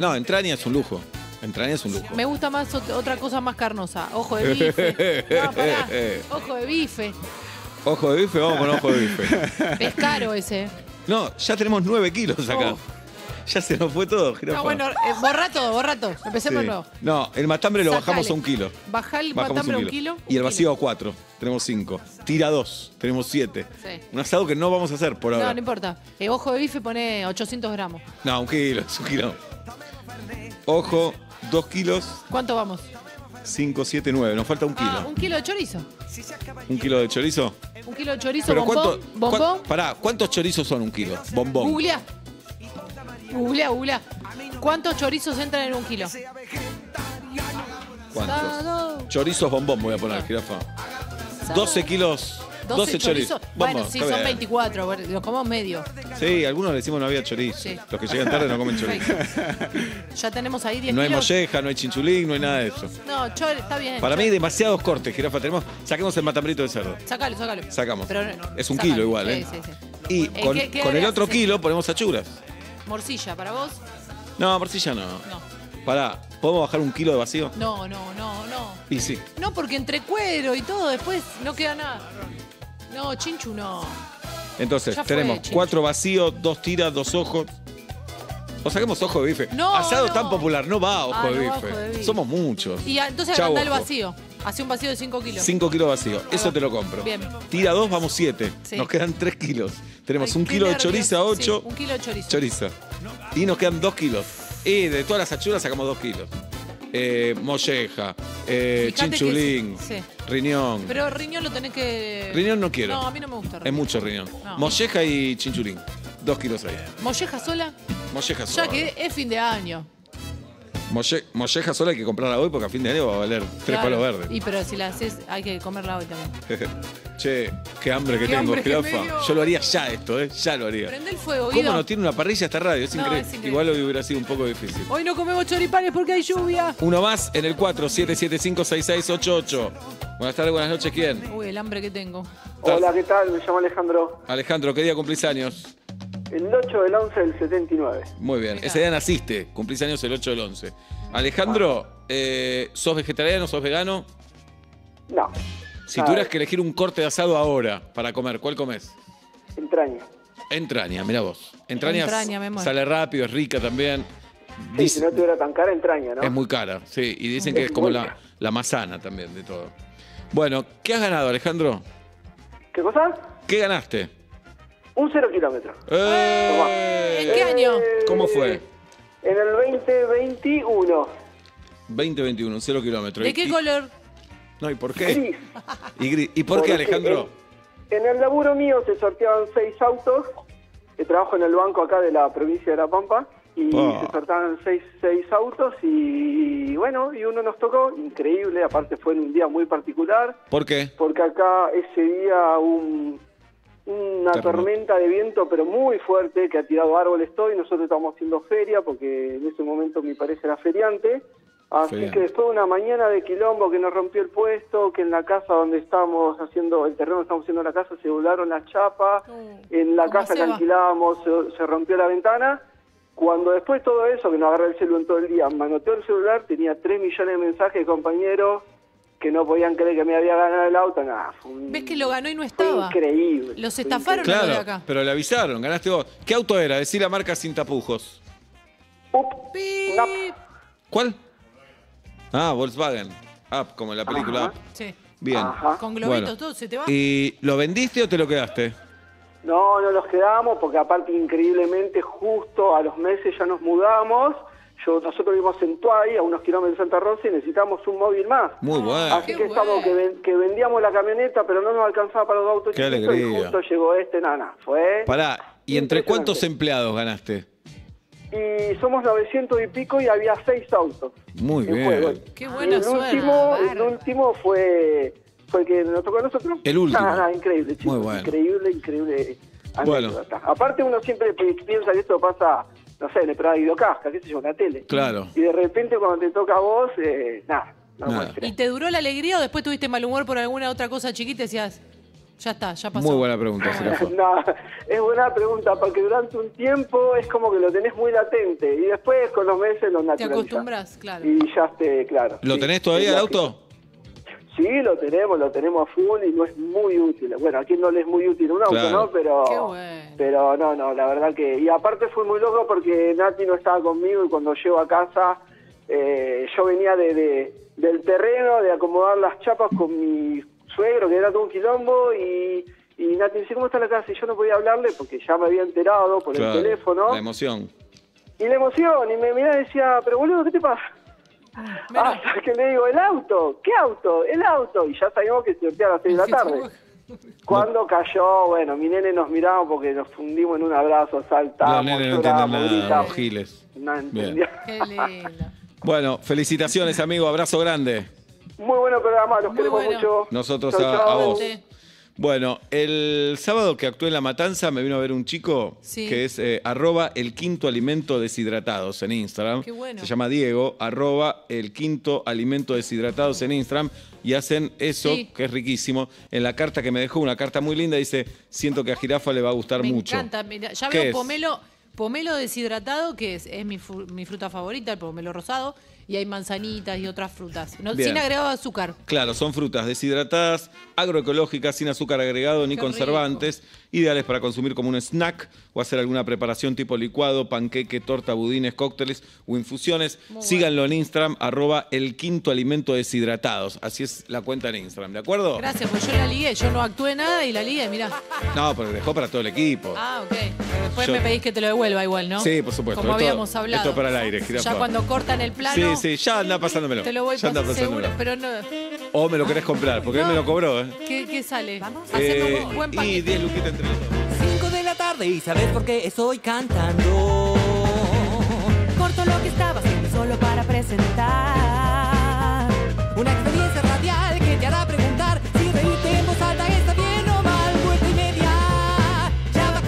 No, entraña es un lujo. Entraña es un lujo. Me gusta más otra cosa más carnosa. Ojo de bife. No, pará. Ojo de bife. Ojo de bife, vamos con ojo de bife. Es caro ese. No, ya tenemos 9 kilos acá. Ya se nos fue todo, jirafa. No, bueno, borra todo. Empecemos nuevo. No, el matambre lo bajamos a 1 kilo. Bajá el matambre a 1 kilo. Y el vacío a 4. Tenemos 5. Tira 2. Tenemos 7. Sí. Un asado que no vamos a hacer por ahora. No, no importa. El ojo de bife pone 800 gramos. No, 1 kilo, es 1 kilo. Ojo, 2 kilos. ¿Cuánto vamos? 5, 7, 9. Nos falta 1 kilo. ¿Un kilo de chorizo? ¿Un kilo de chorizo? ¿Un kilo de chorizo? Pero ¿bombón? Pará, ¿cuántos chorizos son 1 kilo? Bombón. Googleá. ¿Cuántos chorizos entran en 1 kilo? ¿Cuántos? Chorizos bombón voy a poner, jirafa. 12 kilos 12 chorizos. Bueno, sí, son 24. Bueno, los comemos medio. Sí, algunos le decimos no había chorizo. Sí. Los que llegan tarde no comen chorizo. Ya tenemos ahí 10 kilos. No hay molleja, no hay chinchulín, no hay nada de eso. No, chor, está bien. Para mí hay demasiados cortes, jirafa. Tenemos, saquemos el matambrito de cerdo. Sácalo, sácalo. Sacamos. Pero, es un kilo igual, ¿eh? Sí, sí, sí. Y con el otro kilo ponemos achuras. Morcilla, ¿para vos? No, morcilla no. No. Pará, ¿podemos bajar un kilo de vacío? No, no, no, no. Y sí. No, porque entre cuero y todo, después no queda nada. No, chinchu no. Entonces, ya tenemos fue, 4 vacíos, 2 tiras, 2 ojos. O saquemos ojo de bife. No, asado no. Tan popular, no va ojo, de, no bife. Ojo de bife. Somos muchos. Y entonces agrandá el vacío. Hace un vacío de 5 kilos. 5 kilos vacío, eso te lo compro. Bien. Tira 2, vamos 7. Sí. Nos quedan 3 kilos. Tenemos 1 kilo de choriza, 8. Sí, 1 kilo de choriza. Y nos quedan 2 kilos. Y de todas las achuras sacamos 2 kilos. Molleja, chinchulín, sí. Sí. Riñón. Pero riñón lo tenés que... Riñón no quiero. No, a mí no me gusta riñón. Es mucho riñón. No. Molleja y chinchulín. 2 kilos ahí. ¿Molleja sola? Molleja sola. Ya que es fin de año. Molleja sola hay que comprarla hoy porque a fin de año va a valer 3 palos verdes. Y pero si la haces hay que comerla hoy también. Che, qué hambre que tengo, jirafa. Yo lo haría ya esto, ya lo haría. Prende el fuego, Guido. ¿Cómo no tiene una parrilla esta radio? Es increíble. Igual hoy hubiera sido un poco difícil. Hoy no comemos choripanes porque hay lluvia. Uno más en el 47756688. Buenas tardes, buenas noches, ¿quién? Uy, el hambre que tengo. Hola, ¿qué tal? Me llamo Alejandro. Alejandro, ¿qué día cumplís años? El 8 del 11 del 79. Muy bien. Mirá. Ese día naciste. Cumplís años el 8 del 11. Alejandro, ¿sos vegetariano? ¿Sos vegano? No. Si tuvieras que elegir un corte de asado ahora para comer, ¿cuál comés? Entraña. Entraña, mirá vos. Entraña sale rápido, es rica también. Sí, si no tuviera tan cara, entraña, ¿no? Es muy cara, sí. Y dicen que es como la más sana también de todo. Bueno, ¿qué has ganado, Alejandro? ¿Qué cosa? ¿Qué ganaste? Un 0 kilómetro. ¿En qué año? ¿Cómo fue? En el 2021. 2021, un 0 kilómetro. ¿De qué color? No, ¿y por qué? Gris. ¿Y, por qué, Alejandro? En el laburo mío se sorteaban 6 autos. Que trabajo en el banco acá de la provincia de La Pampa. Y se sorteaban 6 autos y bueno, y uno nos tocó. Increíble, aparte fue en un día muy particular. ¿Por qué? Porque acá ese día una tormenta de viento, pero muy fuerte, que ha tirado árboles todo, y nosotros estábamos haciendo feria, porque en ese momento mi pareja era feriante, así que después de una mañana de quilombo que nos rompió el puesto, que en la casa donde estábamos haciendo, el terreno donde estábamos haciendo la casa, se volaron las chapas, en la casa que alquilábamos se rompió la ventana, cuando después todo eso, que nos agarró el celular en todo el día, manoteó el celular, tenía 3 millones de mensajes de compañeros, que no podían creer que me había ganado el auto, nada. ¿Ves que lo ganó y no estaba? Increíble. Los estafaron de acá. Pero le avisaron, ganaste vos. ¿Qué auto era? Decí la marca sin tapujos. ¿Cuál? Ah, Volkswagen. Up, como en la película. Up. Sí. Bien. Ajá. Con globitos, bueno, todo, se te va. ¿Y lo vendiste o te lo quedaste? No, no los quedamos, porque aparte, increíblemente, justo a los meses ya nos mudamos. Nosotros vivimos en Tuay, a unos kilómetros de Santa Rosa, y necesitamos un móvil más. Muy bueno. Así que estamos que vendíamos la camioneta, pero no nos alcanzaba para los autos. Qué alegría. Y justo llegó este, nana. Fue. Pará, ¿y entre cuántos empleados ganaste? Y somos 900 y pico y había 6 autos. Muy bien. Juego. Qué buena el último fue que nos tocó a nosotros. El último. Nada, increíble, chicos. Muy bueno. Increíble, increíble. Bueno. Aparte, uno siempre piensa que esto pasa... No sé, le pegaba Guido Casca, qué sé yo, una tele. Claro. Y de repente cuando te toca a vos, nada. No. ¿Y te duró la alegría o después tuviste mal humor por alguna otra cosa chiquita y decías, ya está, ya pasó? Muy buena pregunta. No, es buena pregunta, porque durante un tiempo es como que lo tenés muy latente y después con los meses lo naturalizás. Te acostumbras, claro. Y ya claro. ¿Lo tenés todavía el auto? Sí, lo tenemos a full y no es muy útil. Bueno, a quien no le es muy útil un auto, ¿no? Pero, qué bueno. Pero no, la verdad que... Y aparte fue muy loco porque Nati no estaba conmigo y cuando llego a casa yo venía del terreno de acomodar las chapas con mi suegro, que era todo un quilombo, y Nati me dice, ¿cómo está la casa? Y yo no podía hablarle porque ya me había enterado por el teléfono. La emoción. Y la emoción, y me miraba y decía, pero boludo, ¿qué te pasa? Hasta que le digo, el auto, ¿qué auto? El auto. Y ya sabíamos que se sorteaba a las 6 de la tarde. Cuando cayó, bueno, mi nene nos miraba porque nos fundimos en un abrazo, saltamos. No, nene no entendía nada, los giles. No entendía. Qué lindo. Bueno, felicitaciones, amigo, abrazo grande. Muy bueno programa, los queremos mucho. Nosotros a vos. Bueno, el sábado que actué en La Matanza me vino a ver un chico que es @elquintoalimentodeshidratados en Instagram. Qué bueno. Se llama Diego, @elquintoalimentodeshidratados en Instagram. Y hacen eso, que es riquísimo. En la carta que me dejó, una carta muy linda, dice, siento que a Jirafa le va a gustar mucho. Me encanta. Mira, ya veo pomelo, pomelo deshidratado, que es mi fruta favorita, el pomelo rosado. Y hay manzanitas y otras frutas, sin agregado de azúcar. Claro, son frutas deshidratadas, agroecológicas, sin azúcar agregado ni conservantes, ideales para consumir como un snack o hacer alguna preparación tipo licuado, panqueque, torta, budines, cócteles o infusiones. Muy Síganlo en Instagram, @elquintoalimentodeshidratados. Así es la cuenta en Instagram, ¿de acuerdo? Gracias, pues yo la ligué, yo no actué nada y la ligué, mirá. No, pero dejó para todo el equipo. Ah, ok. Pero después me pedís que te lo devuelva igual, ¿no? Sí, por supuesto. Como habíamos hablado. Esto para el aire, Jirafa. Ya cuando cortan el plano... Sí, sí, ya anda pasándomelo. Te lo voy pasando seguro, pero no... O me lo querés comprar, porque él me lo cobró, ¿eh? ¿Qué sale? Vamos. Hacemos un buen paquete. Y 10 luquitas entre los dos. 5 de la tarde y sabés por qué estoy cantando. Corto lo que estaba haciendo solo para presentar una experiencia radial que te hará preguntar si reírte en voz alta está bien o mal. Vuelta y media, ya va a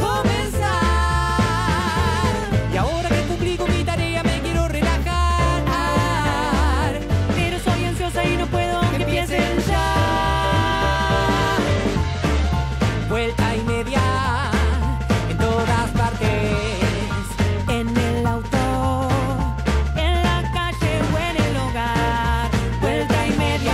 comenzar. Y ahora que cumplí con mi tarea me quiero relajar, pero soy ansiosa y no puedo que empiecen ya. Vuelta y media en todas partes, en el auto, en la calle o en el hogar. Vuelta y media.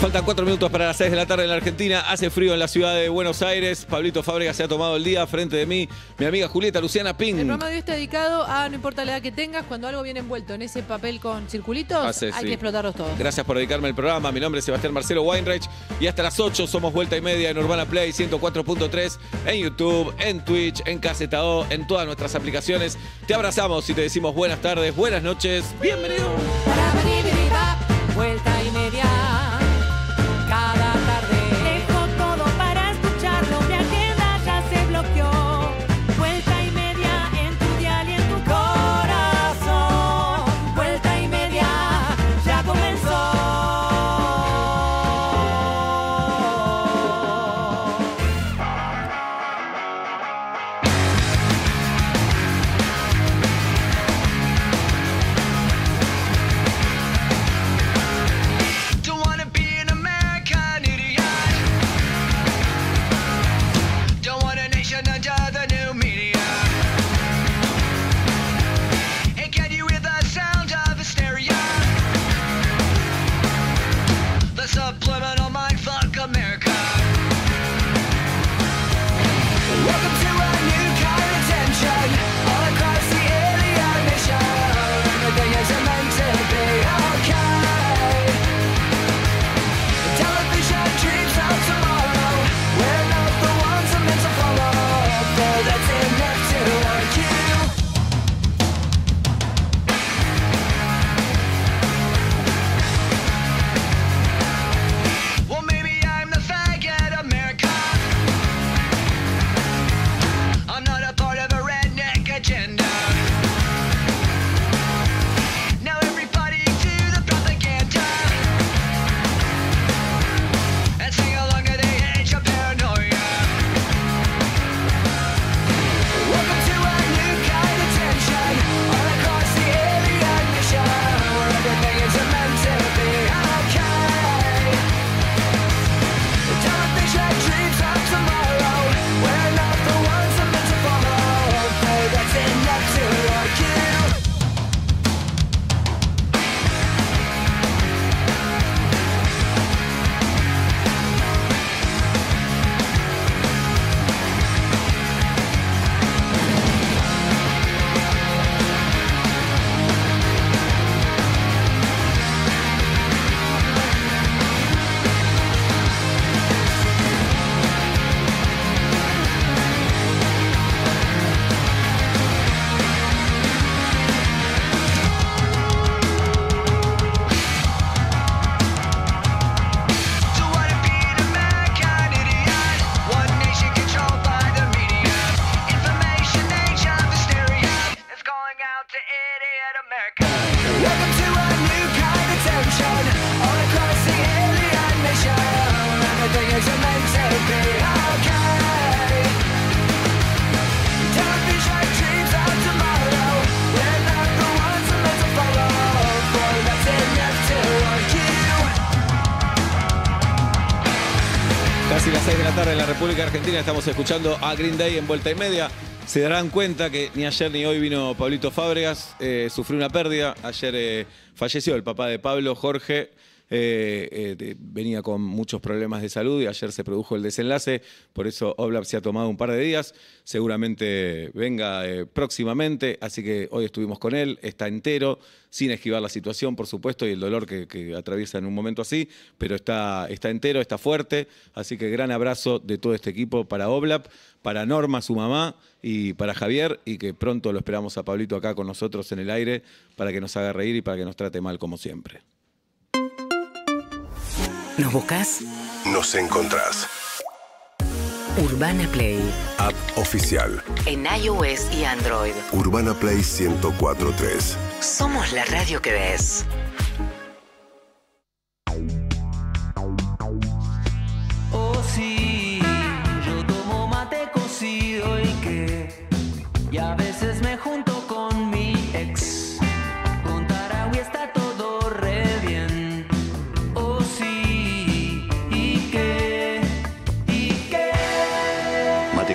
Faltan 4 minutos para las 6 de la tarde en la Argentina. Hace frío en la ciudad de Buenos Aires. Pablito Fábregas se ha tomado el día frente de mí. Mi amiga Julieta, Luciana Ping. El programa de hoy está dedicado a, no importa la edad que tengas, cuando algo viene envuelto en ese papel con circulitos, hay que explotarlos todos. Gracias por dedicarme el programa. Mi nombre es Sebastián Marcelo Weinreich. Y hasta las 8 somos Vuelta y Media en Urbana Play 104.3, en YouTube, en Twitch, en Casetao, en todas nuestras aplicaciones. Te abrazamos y te decimos buenas tardes, buenas noches. ¡Bienvenido! Vuelta y Media. Cada tarde dejo todo para escucharlo, mi agenda ya se bloqueó. Vuelta y media en tu dial y en tu corazón. Vuelta y media ya comenzó. 6 de la tarde en la República Argentina. Estamos escuchando a Green Day en Vuelta y Media. Se darán cuenta que ni ayer ni hoy vino Pablito Fábregas. Sufrió una pérdida. Ayer falleció el papá de Pablo, Jorge. Venía con muchos problemas de salud y ayer se produjo el desenlace, por eso Oblap se ha tomado un par de días, seguramente venga próximamente, así que hoy estuvimos con él, está entero, sin esquivar la situación, por supuesto, y el dolor que atraviesa en un momento así, pero está entero, está fuerte, así que gran abrazo de todo este equipo para Oblap, para Norma, su mamá, y para Javier, y que pronto lo esperamos a Pablito acá con nosotros en el aire para que nos haga reír y para que nos trate mal como siempre. ¿Nos buscas? Nos encontrás. Urbana Play. App oficial. En iOS y Android. Urbana Play 104.3. Somos la radio que ves. Oh, sí, yo tomo mate cocido y qué. Y a veces me junto con mi ex. Con Tarahui está todo re bien.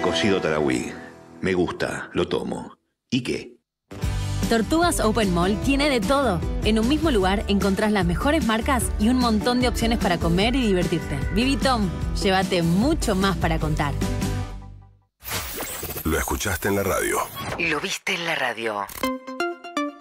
Cocido Tarahui. Me gusta, lo tomo. ¿Y qué? Tortugas Open Mall tiene de todo. En un mismo lugar encontrás las mejores marcas y un montón de opciones para comer y divertirte. Vivi Tom, llévate mucho más para contar. Lo escuchaste en la radio. Lo viste en la radio.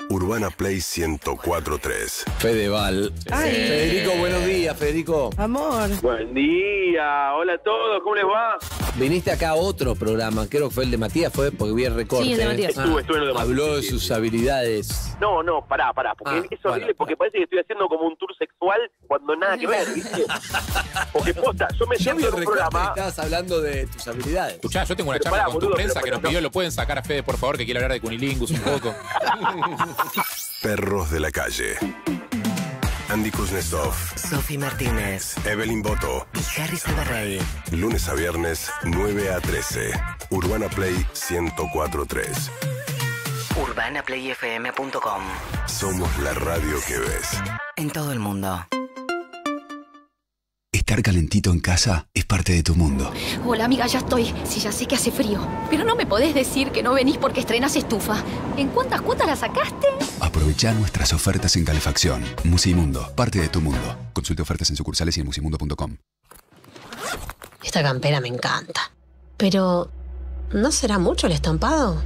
Urbana Play 104.3. Fedeval. Ay. Federico, buenos días, Federico. Amor. Buen día. Hola a todos, ¿cómo les va? Viniste acá a otro programa, creo que fue el de Matías, fue porque vi el recorte. Sí, el de Matías. Estuve en el de Matías. Habló de sus habilidades. No, pará, porque es horrible, porque parece que estoy haciendo como un tour sexual cuando nada que ver, ¿viste? Porque posta, yo me llevo en un programa. Estabas hablando de tus habilidades. Escuchá, yo tengo una charla con tu prensa que nos pidió, lo pueden sacar a Fede, por favor, que quiere hablar de cunilingus un poco. Perros de la calle. Andy Kuznetsov, Sofi Martínez, Evelyn Boto y Harry Salvarrey. Lunes a viernes, 9 a 13. Urbana Play 104.3. UrbanaPlayFM.com. Somos la radio que ves. En todo el mundo. Estar calentito en casa es parte de tu mundo. Hola, amiga, ya estoy. Sí, ya sé que hace frío. Pero no me podés decir que no venís porque estrenás estufa. ¿En cuántas cuotas la sacaste? Aprovechá nuestras ofertas en calefacción. Musimundo, parte de tu mundo. Consulta ofertas en sucursales y en musimundo.com. Esta campera me encanta. Pero, ¿no será mucho el estampado?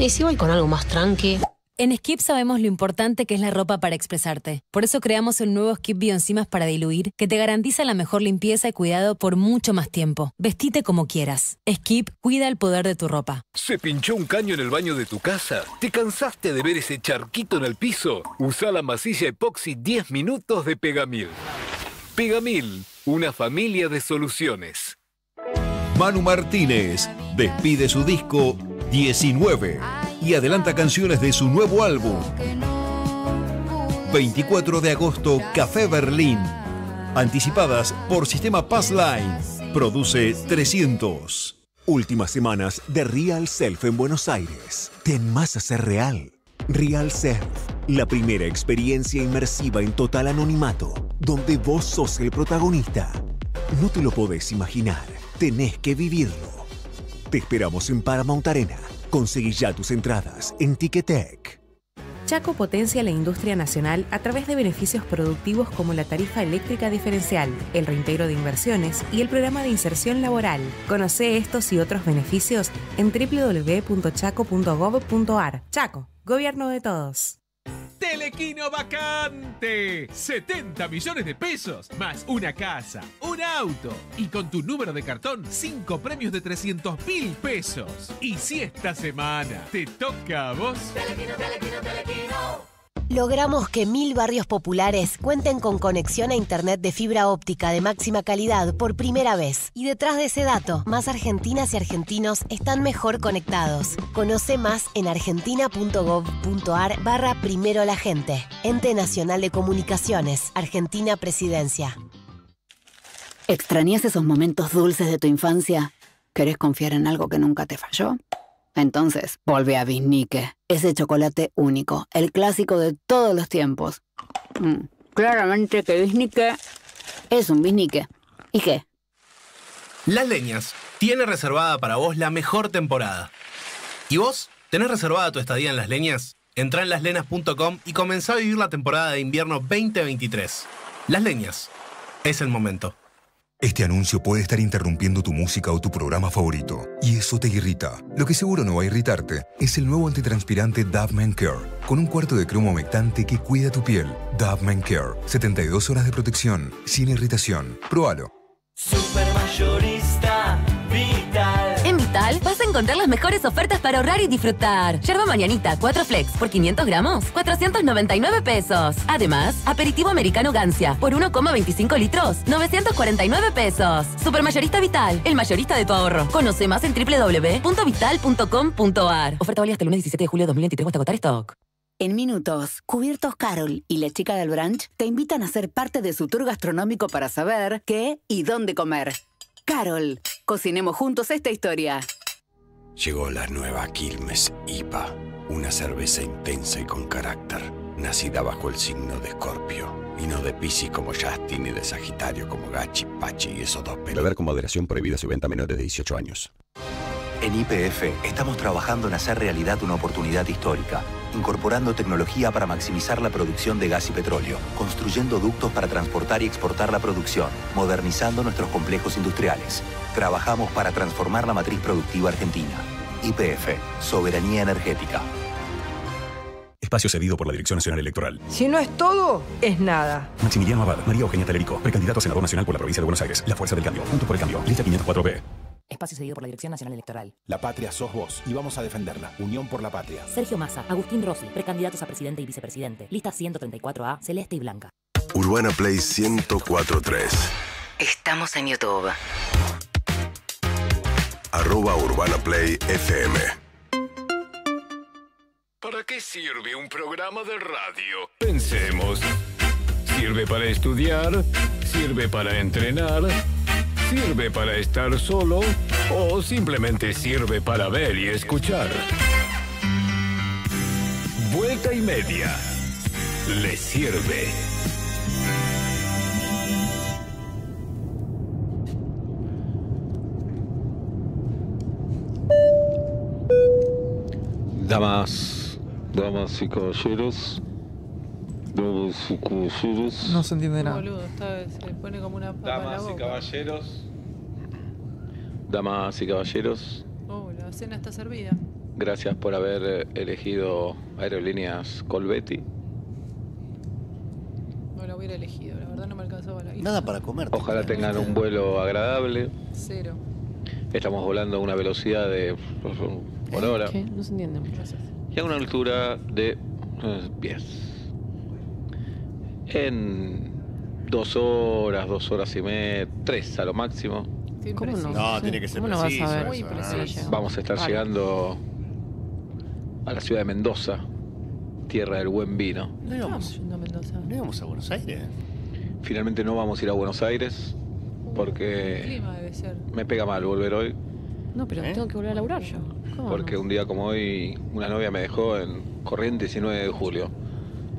¿Y si voy con algo más tranqui? En Skip sabemos lo importante que es la ropa para expresarte. Por eso creamos el nuevo Skip Bioenzimas para diluir, que te garantiza la mejor limpieza y cuidado por mucho más tiempo. Vestite como quieras. Skip cuida el poder de tu ropa. ¿Se pinchó un caño en el baño de tu casa? ¿Te cansaste de ver ese charquito en el piso? Usa la masilla epoxi 10 minutos de Pegamil. Pegamil, una familia de soluciones. Manu Martínez despide su disco 19 y adelanta canciones de su nuevo álbum. 24 de agosto, Café Berlín. Anticipadas por Sistema Passline. Produce 300. Últimas semanas de Real Self en Buenos Aires. Ten más a ser real. Real Self, la primera experiencia inmersiva en total anonimato, donde vos sos el protagonista. No te lo podés imaginar, tenés que vivirlo. Te esperamos en Paramount Arena. Conseguí ya tus entradas en Ticketek. Chaco potencia la industria nacional a través de beneficios productivos como la tarifa eléctrica diferencial, el reintegro de inversiones y el programa de inserción laboral. Conoce estos y otros beneficios en www.chaco.gov.ar. Chaco, gobierno de todos. Telequino vacante. 70 millones de pesos, más una casa, un auto. Y con tu número de cartón, 5 premios de 300.000 pesos. Y si esta semana te toca a vos... Telequino, Telequino, Telequino. Logramos que 1000 barrios populares cuenten con conexión a internet de fibra óptica de máxima calidad por primera vez. Y detrás de ese dato, más argentinas y argentinos están mejor conectados. Conoce más en argentina.gov.ar/primerolagente. Ente Nacional de Comunicaciones, Argentina Presidencia. ¿Extrañas esos momentos dulces de tu infancia? ¿Querés confiar en algo que nunca te falló? Entonces, volvé a Bisnique. Ese chocolate único, el clásico de todos los tiempos. Claramente que Bisnique es un Bisnique. ¿Y qué? Las Leñas tiene reservada para vos la mejor temporada. ¿Y vos? ¿Tenés reservada tu estadía en Las Leñas? Entrá en laslenas.com y comenzá a vivir la temporada de invierno 2023. Las Leñas. Es el momento. Este anuncio puede estar interrumpiendo tu música o tu programa favorito, y eso te irrita. Lo que seguro no va a irritarte es el nuevo antitranspirante Dove Men Care, con un cuarto de cromo humectante que cuida tu piel. Dove Men Care, 72 horas de protección, sin irritación. Próbalo. Supermayorista Vital. En Vital vas a encontrar las mejores ofertas para ahorrar y disfrutar. Yerba mañanita 4 flex por 500 gramos, 499 pesos. Además, aperitivo americano Gancia por 1,25 litros, 949 pesos. Supermayorista Vital, el mayorista de tu ahorro. Conoce más en www.vital.com.ar. Oferta válida hasta el lunes 17 de julio de 2023 hasta agotar stock. En minutos, Cubiertos Carol y la chica del brunch te invitan a ser parte de su tour gastronómico para saber qué y dónde comer. Carol, cocinemos juntos esta historia. Llegó la nueva Quilmes IPA, una cerveza intensa y con carácter, nacida bajo el signo de Escorpio. Y no de Piscis como Justin y de Sagitario como Gachi, Pachi y esos dos pelos. Beber con moderación, prohibida su venta a menores de 18 años. En YPF estamos trabajando en hacer realidad una oportunidad histórica, incorporando tecnología para maximizar la producción de gas y petróleo, construyendo ductos para transportar y exportar la producción, modernizando nuestros complejos industriales. Trabajamos para transformar la matriz productiva argentina. YPF, soberanía energética. Espacio cedido por la Dirección Nacional Electoral. Si no es todo, es nada. Maximiliano Abad, María Eugenia Talerico, precandidato a senador nacional por la provincia de Buenos Aires. La Fuerza del Cambio, Juntos por el Cambio, lista 504B. Espacio cedido por la Dirección Nacional Electoral. La patria sos vos y vamos a defenderla. Unión por la Patria. Sergio Massa, Agustín Rossi, precandidatos a presidente y vicepresidente. Lista 134A, celeste y blanca. Urbana Play 104.3. Estamos en YouTube. @UrbanaPlayFM. ¿Para qué sirve un programa de radio? Pensemos. Sirve para estudiar, sirve para entrenar, sirve para estar solo o simplemente sirve para ver y escuchar. Vuelta y media. Le sirve. Damas y caballeros. No se entiende nada. Boludo, se le pone como una papa en la boca. Damas y caballeros. Oh, la cena está servida. Gracias por haber elegido Aerolíneas Colbeti. No la hubiera elegido, la verdad no me alcanzaba la guita. Nada para comer. Ojalá tengan un vuelo agradable. Cero. Estamos volando a una velocidad de... por hora. ¿Qué? No se entiende mucho. Y a una altura de pies. En 2 horas, 2 horas y media, 3 a lo máximo. ¿Cómo no? No, tiene que ser preciso. Vamos a estar llegando a la ciudad de Mendoza, tierra del buen vino. No íbamos a Mendoza. No íbamos a Buenos Aires. Finalmente no vamos a ir a Buenos Aires porque el clima debe ser. Me pega mal volver hoy. No, pero tengo que volver a laburar yo. Porque un día como hoy una novia me dejó en Corrientes 19 de julio.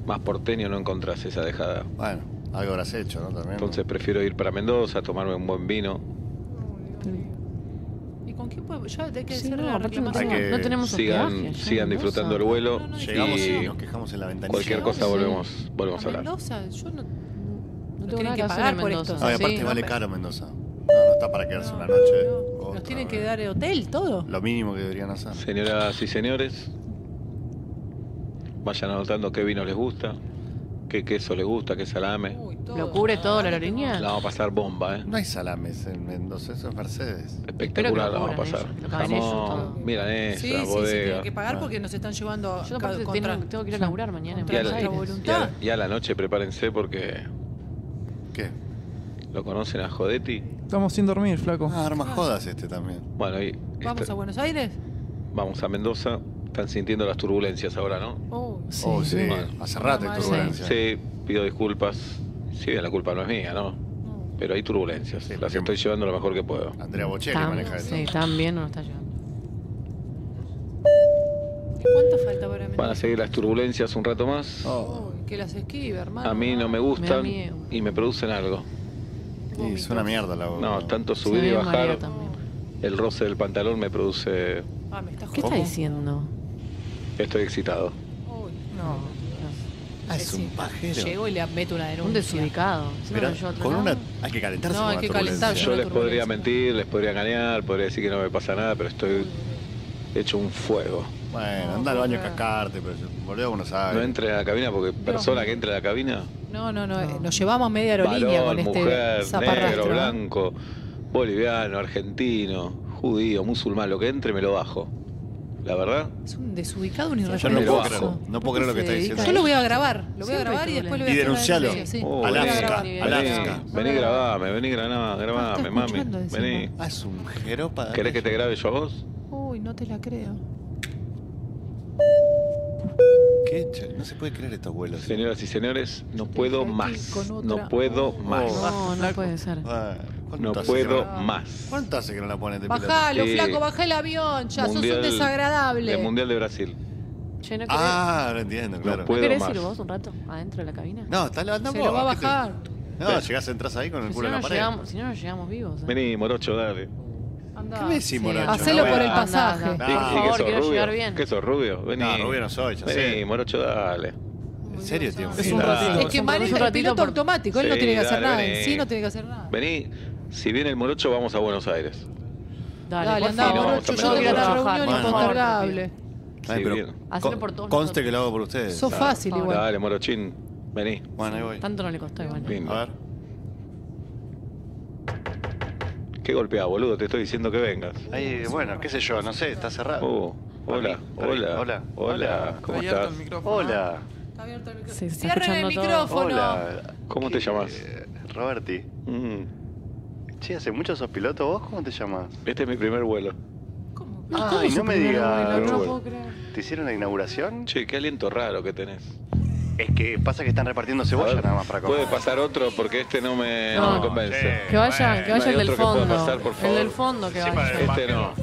Más porteño no encontrás esa dejada. Bueno, algo habrás hecho, ¿no? También. Entonces prefiero ir para Mendoza, tomarme un buen vino. ¿Y con quién puedo? Ya hay que hacer la reclamación. No tenemos hospedaje. Sigan disfrutando el vuelo. Llegamos y nos quejamos en la ventanilla. Cualquier cosa volvemos a hablar. Mendoza, yo no tengo nada que pagar por esto. No, y aparte vale caro Mendoza. No está para quedarse una noche. Nos tienen que dar hotel, todo. Lo mínimo que deberían hacer. Señoras y señores. Vayan anotando qué vino les gusta, qué queso les gusta, qué salame. Uy, ¿lo cubre todo la aerolínea? La vamos a pasar bomba, ¿eh? No hay salames en Mendoza, eso es Mercedes. Espectacular la vamos a pasar. Jamón, milanesa, bodega. Sí, tienen que pagar porque nos están llevando a... Yo tengo que ir a laburar mañana en Buenos Aires. Y a la noche prepárense porque... ¿Qué? ¿Lo conocen a Jodetti? Estamos sin dormir, flaco. Ah, armas jodas también. Bueno, y... ¿Vamos a Buenos Aires? Vamos a Mendoza. Están sintiendo las turbulencias ahora, ¿no? Sí. Bueno, hace rato hay turbulencias. Sí, pido disculpas. Sí, la culpa no es mía, ¿no? Pero hay turbulencias. Sí, las estoy llevando lo mejor que puedo. Andrea Bocelli maneja eso. Sí, también nos está llevando. ¿Cuánto falta para mí? Van a seguir las turbulencias un rato más. Que las esquive, hermano. A mí no me gustan y me producen algo. Sí, es una mierda la boca. No, tanto subir y bajar. El roce del pantalón me produce... Ah, me está... ¿Qué está diciendo? Estoy excitado. Uy, no. Ah, es un pajero. Llego y le meto una denuncia. Un desubicado. Pero con una... Hay que calentarse. No, hay que calentarse. Yo les podría mentir, les podría engañar, podría decir que no me pasa nada, pero estoy hecho un fuego. Bueno, anda al baño a cascarte, pero volvé a Buenos Aires. No entre a la cabina, porque persona que entre a la cabina... No, no, no. Nos llevamos media aerolínea con este zaparrastro. Negro, blanco, boliviano, argentino, judío, musulmán. Lo que entre me lo bajo. La verdad. Es un desubicado, un irresponsable. Yo no puedo creer, no puedo creer lo que está diciendo. Yo lo voy a grabar, lo voy a grabar y después lo voy a... Y denuncialo. Alaska, Alaska. Vení, grabame, vení, grabame, mami. Vení. Haz un jeropa. ¿Querés que te grabe yo a vos? Uy, no te la creo. ¿Qué? No se puede creer estos vuelos. Señoras y señores, no puedo más. No puedo más. No, no puede ser. No puedo más. ¿Cuánto hace que no la ponen de piloto? Bajalo, flaco, bajá el avión, ya sos un desagradable. El Mundial de Brasil. Yo no... Ah, lo entiendo, claro. No puedo más. ¿Querés ir vos un rato adentro de la cabina? No, está levantando. Se lo va a bajar. No, llegás, entras ahí con el culo en la pared. Si no, nos llegamos vivos. Vení, morocho, dale. Andá. ¿Qué me decís, morocho? Hacelo por el pasaje. Por favor, quiero llegar bien. ¿Qué sos, rubio? Vení. No, rubio no soy, ya sé. Vení, morocho, dale. ¿En serio, tío? Es un ratito. Es que maneja el piloto automático, él no tiene que hacer nada. En sí no tiene que hacer nada. Vení. Si viene el morocho, vamos a Buenos Aires. Dale, andá, morocho, yo te voy a dar reunión impostergable. Hacelo por todos. Conste que lo hago por ustedes. Sos fácil igual. Dale, morochín, vení. Bueno, ahí voy. Tanto no le costó igual. A ver. ¿Qué golpeás, boludo? Te estoy diciendo que vengas. Bueno, qué sé yo, no sé, está cerrado. Hola, hola, hola, hola, ¿cómo estás? Hola. Está abierto el micrófono. ¡Cierren el micrófono! Hola. ¿Cómo te llamás? Roberti. Che, ¿hace mucho sos piloto vos? ¿Cómo te llamás? Este es mi primer vuelo. ¿Cómo? Ay, no me digas. No puedo creer. ¿Te hicieron la inauguración? Che, qué aliento raro que tenés. Es que pasa que están repartiendo cebolla nada más para comer. Puede pasar otro porque este no me convence. Sí, que vaya el del fondo. Pasar, el del fondo que vaya. Sí, este no.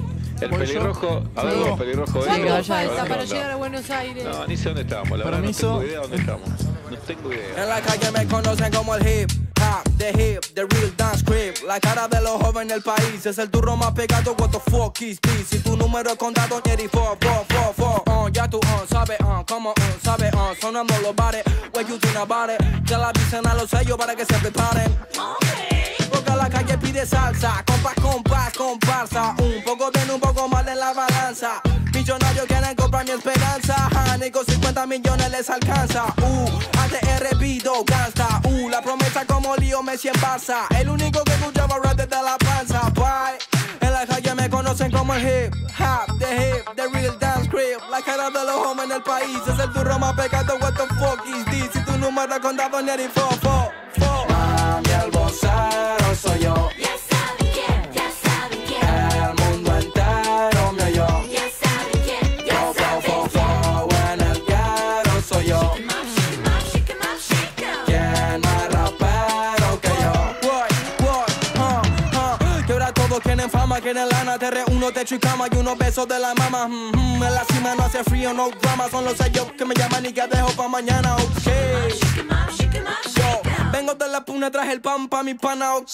El pelirrojo, a ver, el pelirrojo. ¿Cuánto falta para llegar a Buenos Aires? No, ni sé dónde estamos, la verdad. No tengo idea dónde estamos. No tengo idea. En la calle me conocen como el hip. The hip, the real dance crib. La cara de los jóvenes del país. Es el turro más pegado, what the fuck is this? Si tu número es contado, Jerry, ya tú, sabe, como, sabe, sonando los bares. Where you think about it? Ya la avisen a los sellos para que se preparen. Porque a la calle pide salsa. Compas, compas, comparsa. Un poco bien, un poco mal en la balanza. Millonarios quieren comprar mi esperanza. Nego 50 millones les alcanza. Antes he repito, gasta. La promesa como Lío Messi en Barça. El único que escuchaba rap desde la panza. Bye. En la calle me conocen como el hip hop, the real dance crib. La cara de los hombres del país. Es el turro más pecado, what the fuck is this? Si tu número contado ni el fofo. Mami, el vocero soy yo. Quieren lana, te reúno, techo y cama y unos besos de la mama. En la cima no hace frío, no drama. Son los sellos que me llaman y que dejo pa' mañana, ok. Yo, vengo de la puna, traje el pan pa' mi pana, ok.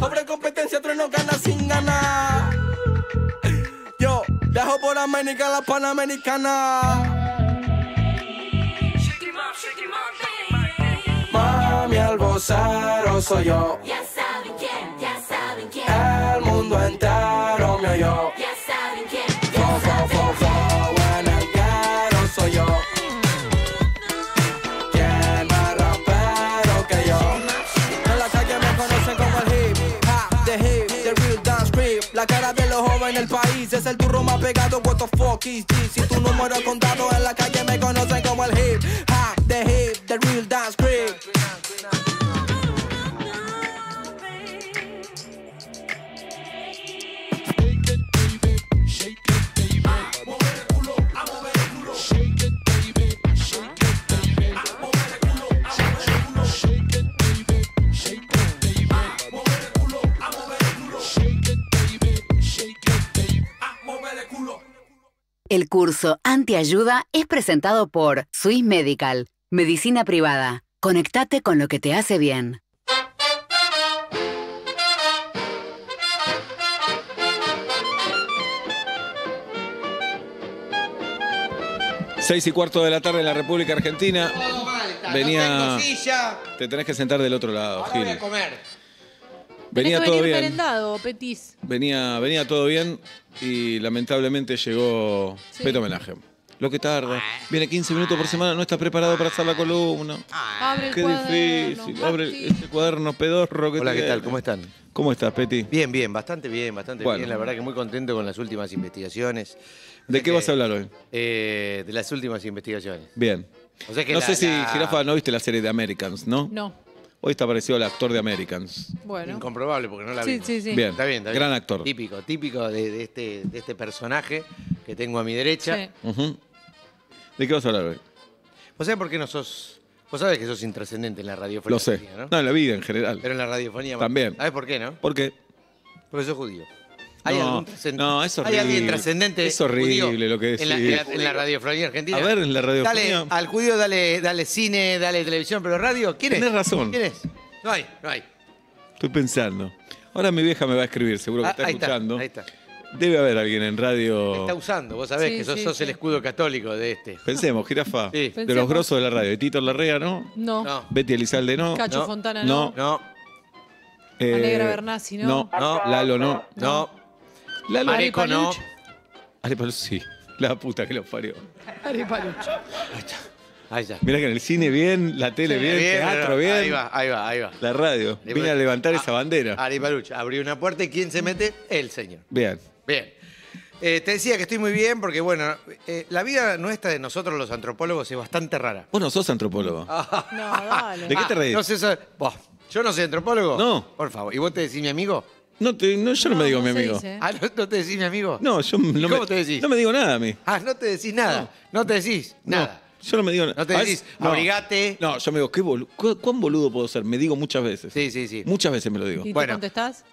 Pobre competencia, tres no gana sin ganar. Yo, viajo por América, la Panamericana. Mami, el vocero soy yo. El mundo entero me oyó. Ya saben quién. Fo, fo, fo, fo, en el carro soy yo. Quien más rapero que yo. En la calle me conocen como el hip hip, the real dance crib. La cara de los jóvenes del país. Es el turro más pegado, what the fuck is this? Si tu número es contado, en la calle me conocen como el hip, the real dance crib. El curso Antiayuda es presentado por Swiss Medical, Medicina Privada. Conectate con lo que te hace bien. 6:15 de la tarde en la República Argentina. Todo mal, está. Venía... No tengo silla. Te tenés que sentar del otro lado, Gil. Ahora voy a comer. Venía todo bien. Petis. Venía todo bien y lamentablemente llegó Peto Menahem. Lo que tarda. Viene 15 minutos por semana, no está preparado para hacer la columna. Abre qué el difícil. Abre este cuaderno pedorro. Que hola, ¿qué tal? ¿Cómo están? ¿Cómo estás, Peti? Bien, bien, bastante bien. La verdad que muy contento con las últimas investigaciones. ¿De qué vas a hablar hoy? De las últimas investigaciones. Bien. O sea que no sé si, Jirafa, no viste la serie de Americans, ¿no? No. Hoy está aparecido el actor de Americans. Bueno. Incomprobable porque no la vi. Sí. Bien. Está bien, está bien. Gran actor. Típico de este personaje que tengo a mi derecha. Sí. Uh-huh. ¿De qué vas a hablar hoy? ¿Vos sabés por qué no sos...? Vos sabés que sos intrascendente en la radiofonía. Lo sé. No, en la vida en general. Pero en la radiofonía... También. ¿Sabés por qué, no? ¿Por qué? Porque sos judío. ¿Hay algún trascendente? No, es horrible. ¿Hay alguien trascendente? Es horrible lo que decís. En la radiofonía argentina. A ver, en la radiofonía... Dale, al judío dale cine, dale televisión, pero radio... ¿Quién es? Tenés razón. ¿Quién es? No hay. Estoy pensando. Ahora mi vieja me va a escribir, seguro que está escuchando. Ahí está. Debe haber alguien en radio... Está usando, vos sabés que sos el escudo católico de este. Pensemos, Jirafa, de los grosos de la radio. Tito Larrea, ¿no? No. Betty Elizalde, ¿no? Cacho Fontana, ¿no? No. Alegra Bernassi, ¿no? No. Lalo, ¿no? No. Lalo, Areco, ¿no? Arepaluch, sí. La puta que los parió. Arepaluch. Ahí está. Mirá que en el cine bien, la tele bien, el teatro bien. Ahí va. La radio. Vine a levantar esa bandera. Arepaluch abrió una puerta y ¿quién se mete? El señor. Bien. Te decía que estoy muy bien porque, bueno, la vida nuestra de nosotros los antropólogos es bastante rara. Vos no sos antropólogo. No, dale. ¿De qué te reís? No sé, ¿yo no soy antropólogo? No. Por favor. ¿Y vos te decís mi amigo? No, yo no me digo mi amigo. ¿No te decís mi amigo? No, yo no. ¿Cómo te decís? No me digo nada a mí. No te decís nada. No te decís nada. Yo no me digo nada. No te decís, abrigate. No, yo me digo, ¿cuán boludo puedo ser? Me digo muchas veces. Sí. Muchas veces me lo digo. ¿Y te contestás?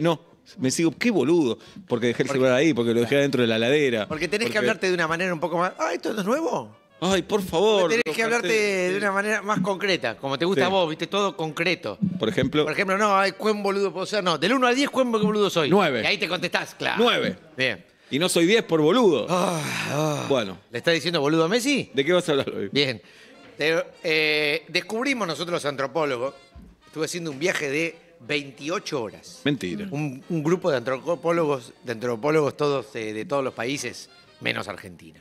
No. Me sigo, qué boludo, porque dejé el celular ahí, porque lo dejé adentro de la heladera. Porque tenés que hablarte de una manera un poco más... ¿esto no es nuevo? Ay, por favor. Tenés que hablarte de una manera más concreta, como te gusta a vos, viste, todo concreto. Por ejemplo, no, ay, ¿cuán boludo puedo ser? No, del 1 al 10, ¿cuán boludo soy? 9. Y ahí te contestás, claro. 9. Bien. Y no soy 10 por boludo. Bueno. ¿Le estás diciendo boludo a Messi? ¿De qué vas a hablar hoy? Bien. Descubrimos nosotros los antropólogos, estuve haciendo un viaje de... 28 horas. Mentira. Un grupo de antropólogos, todos de todos los países, menos Argentina.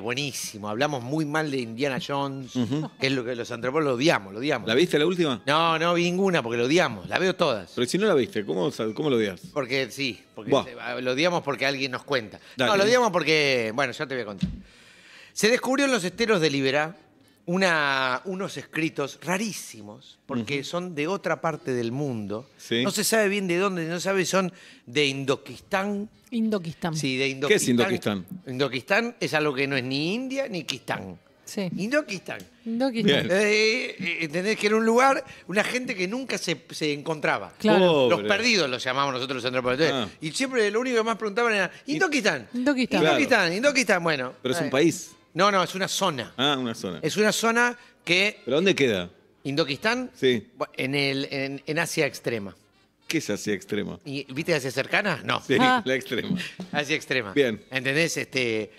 Buenísimo. Hablamos muy mal de Indiana Jones, que es lo que los antropólogos odiamos. ¿La viste la última? No vi ninguna porque lo odiamos. La veo todas. Pero si no la viste, ¿cómo lo odias? Porque lo odiamos porque alguien nos cuenta. Dale. No, lo odiamos porque... Bueno, ya te voy a contar. Se descubrió en los esteros de Liberá unos escritos rarísimos, porque son de otra parte del mundo. Sí. No se sabe bien de dónde, no se sabe si son de Indoquistán. Sí, de Indoquistán. ¿Qué es Indoquistán? Indoquistán es algo que no es ni India ni Quistán. Sí. Indoquistán. Entendés que era un lugar, una gente que nunca se encontraba. Claro. Pobre. Los perdidos los llamamos nosotros los antropólogos. Y siempre lo único que más preguntaban era Indoquistán. Bueno. Pero es un país. No, es una zona. Una zona. Es una zona que... ¿Pero dónde queda? ¿Indoquistán? Sí. En Asia Extrema. ¿Qué es Asia Extrema? ¿Viste Asia Cercana? No. Sí, la Extrema. Asia Extrema. Bien. ¿Entendés?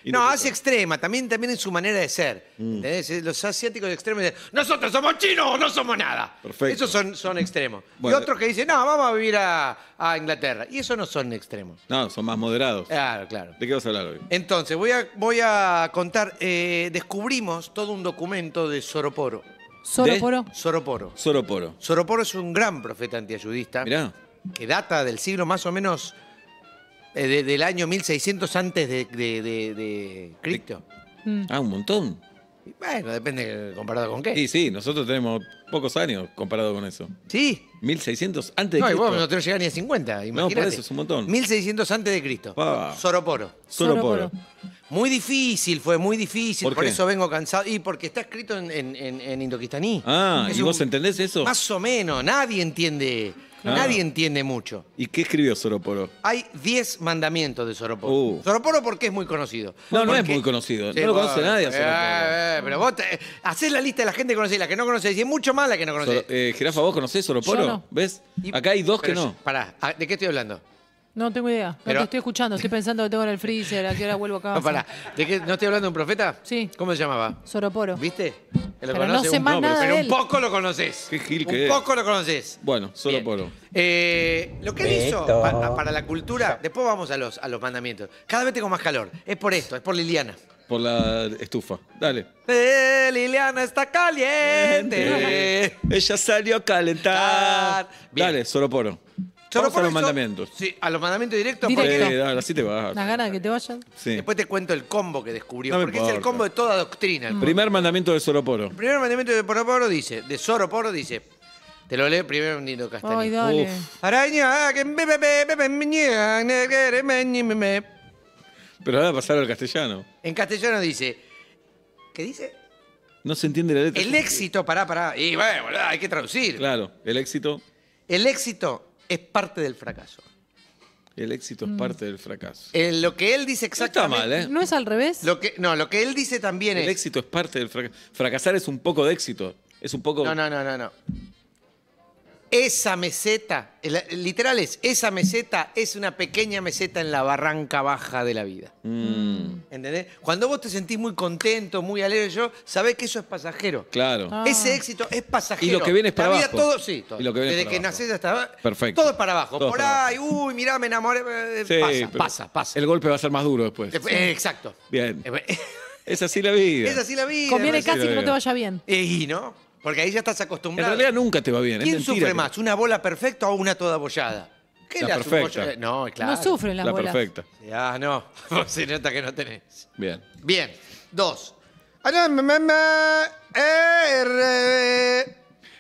No, Asia Extrema también en su manera de ser. ¿Entendés? Los asiáticos extremos dicen, nosotros somos chinos, no somos nada. Perfecto. Esos son extremos. Bueno. Y otros que dicen, no, vamos a vivir a Inglaterra. Y esos no son extremos. No, son más moderados. Claro. ¿De qué vas a hablar hoy? Entonces, voy a contar, descubrimos todo un documento de Soroporo. Soroporo. Soroporo es un gran profeta antiayudista. Mirá. Que data del siglo más o menos del año 1600 antes de Cristo. Un montón. Bueno, depende comparado con qué. Sí, nosotros tenemos pocos años comparado con eso. ¿Sí? 1600 antes de Cristo. No, y vos no te llegás ni a 50, imagínate. No, por eso es un montón. 1600 antes de Cristo. Soroporo. Muy difícil, fue muy difícil. ¿Por eso vengo cansado. Y porque está escrito en indoquistaní. ¿Y vos entendés eso? Más o menos, nadie entiende... Nadie entiende mucho. ¿Y qué escribió Soroporo? Hay 10 mandamientos de Soroporo. Soroporo porque es muy conocido. No es muy conocido. No lo conoce nadie a Soroporo. Pero vos hacés la lista de la gente que conocés, la que no conocés, y es mucho más la que no conocés. Jirafa, ¿vos conocés Soroporo? ¿Ves? Acá hay dos que no. Pará, ¿de qué estoy hablando? No tengo idea. Pero... No te estoy escuchando. Estoy pensando que tengo en el freezer. ¿A qué hora vuelvo a casa? No, pará. ¿De qué? ¿No estoy hablando de un profeta? Sí. ¿Cómo se llamaba? Soroporo. ¿Viste? Él lo pero conoce, no sé un... más no, nada pero de él. Un poco lo conoces. Qué gil que es. Un poco lo conoces. Bueno, Soroporo. Lo que él hizo para la cultura... Después vamos a los mandamientos. Cada vez tengo más calor. Es por esto. Es por Liliana. Por la estufa. Dale. Liliana está caliente. Ella salió a calentar. Bien. Dale, Soroporo. Vamos a los mandamientos. Sí, a los mandamientos directos. Porque dale, así te vas. Las ganas de que te vayan. Sí. Después te cuento el combo que descubrió. No porque importa. Es el combo de toda doctrina. El primer mandamiento de Soroporo. El primer mandamiento de Soroporo dice, te lo leo primero un lindo castellano. Ay, dale. Pero ahora pasar al castellano. En castellano dice, ¿qué dice? No se entiende la letra. El éxito, pará. Y bueno, hay que traducir. Claro, el éxito. El éxito... es parte del fracaso. El éxito es parte del fracaso. Lo que él dice exactamente... No está mal, ¿eh? ¿No es al revés? Lo que él dice también es... El éxito es parte del fracaso. Fracasar es un poco de éxito. Es un poco... No. Esa meseta, literal es, esa meseta es una pequeña meseta en la barranca baja de la vida. ¿Entendés? Cuando vos te sentís muy contento, muy alegre, sabés que eso es pasajero. Claro. Ese éxito es pasajero. Y lo que viene es para abajo. La vida, todo, sí. Todo. Y lo que viene desde que nacés hasta... Perfecto. Todo es para abajo. Todo por ahí, uy, mirá, me enamoré. Sí, pasa. El golpe va a ser más duro después. Exacto. Bien. Es así la vida. Es así la vida. Conviene casi que no te vaya bien. Y no... Porque ahí ya estás acostumbrado. En realidad nunca te va bien. ¿Quién sufre más? ¿Una bola perfecta o una toda bollada? ¿Qué la perfecta? No, claro. No sufren las bolas. La perfecta. Ah, no. Se nota que no tenés. Bien. Bien. 2.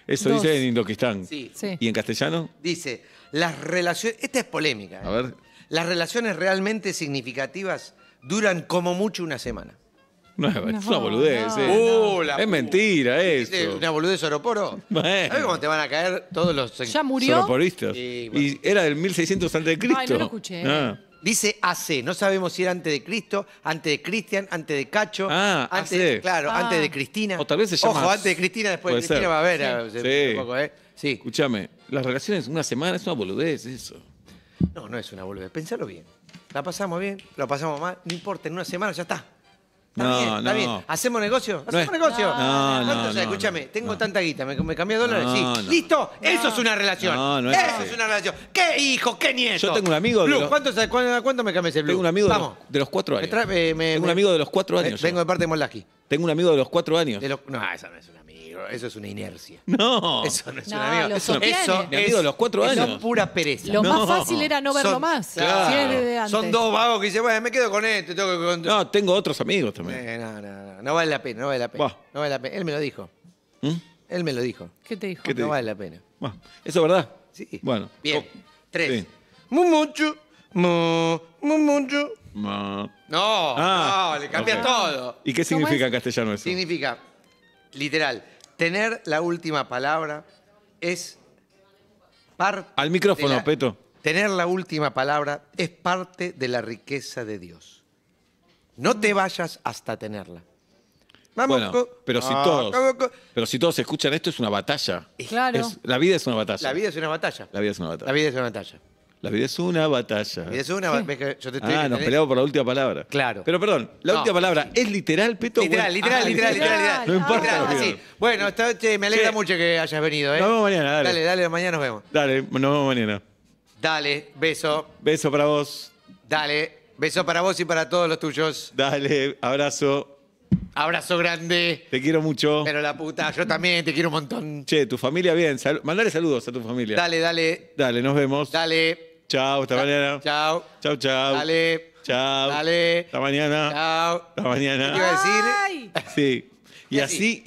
Eso dice en Indoquistán. Sí. ¿Y en castellano? Dice, las relaciones... Esta es polémica. A ver. Las relaciones realmente significativas duran como mucho una semana. No, es una boludez. Es mentira eso. ¿Una boludez Soroporo? Bueno. ¿Sabés cómo te van a caer todos los... ¿Ya murió? Soroporistas. Bueno. Y era del 1600 a.C. Ay, no lo escuché. Dice AC. No sabemos si era antes de Cristo, antes de Cristian, antes de Cacho. Antes de, claro, antes de Cristina. O tal vez se llama... Ojo, antes de Cristina, después de Cristina va a haber. Sí. Un poco, sí. Escuchame, las relaciones una semana es una boludez eso. No es una boludez. Pensalo bien. La pasamos bien, lo pasamos mal. No importa, en una semana ya está. Está bien. ¿Hacemos negocio? ¿Hacemos negocio? No. Escúchame, tengo tanta guita, ¿me cambié dólares? Sí. ¡Listo! Eso es una relación. Eso es una relación. ¿Qué hijo? ¿Qué nieto? Yo tengo un amigo... Blue, ¿cuánto me cambié ese Blue? Tengo un amigo de los 4 años. Tengo un amigo de los 4 años. Vengo de parte de Molaski. Tengo un amigo de los 4 años. No, eso no es un amigo. Eso es una inercia. No. Eso no es un amigo. Eso es de los 4 años. Es pura pereza. Lo más fácil era no verlo más. Son 2 vagos que dicen, bueno, me quedo con este. No, tengo otros amigos también. No vale la pena, No vale la pena. Él me lo dijo. Él me lo dijo. ¿Qué te dijo? No vale la pena. ¿Eso es verdad? Sí. Bueno. Bien. 3. Mumuchu. Mumuchu. No, le cambia todo. ¿Y qué significa en castellano eso? Significa, literal, tener la última palabra es parte... Al micrófono, Peto. Tener la última palabra es parte de la riqueza de Dios. No te vayas hasta tenerla. Vamos, bueno, pero si todos escuchan esto, es una batalla. Claro. La vida es una batalla. La vida es una batalla. La vida es una batalla. La vida es una batalla. La vida es una batalla. La vida es una batalla. Nos peleamos por la última palabra. Claro. Pero perdón, la última palabra es literal, Peto. Literal. No importa. Así. Bueno, me alegra mucho que hayas venido. Nos vemos mañana, dale. Dale, mañana nos vemos. Dale, nos vemos mañana. Dale, beso. Beso para vos. Dale. Beso para vos y para todos los tuyos. Dale, abrazo. Abrazo grande. Te quiero mucho. Pero la puta, yo también te quiero un montón. Che, tu familia bien. Mandale saludos a tu familia. Dale. Dale, nos vemos. Dale. Chao, hasta mañana. Chao. Dale. Chao. Dale. Hasta mañana. Chao. Hasta mañana. ¿Qué iba a decir? Sí. Y así.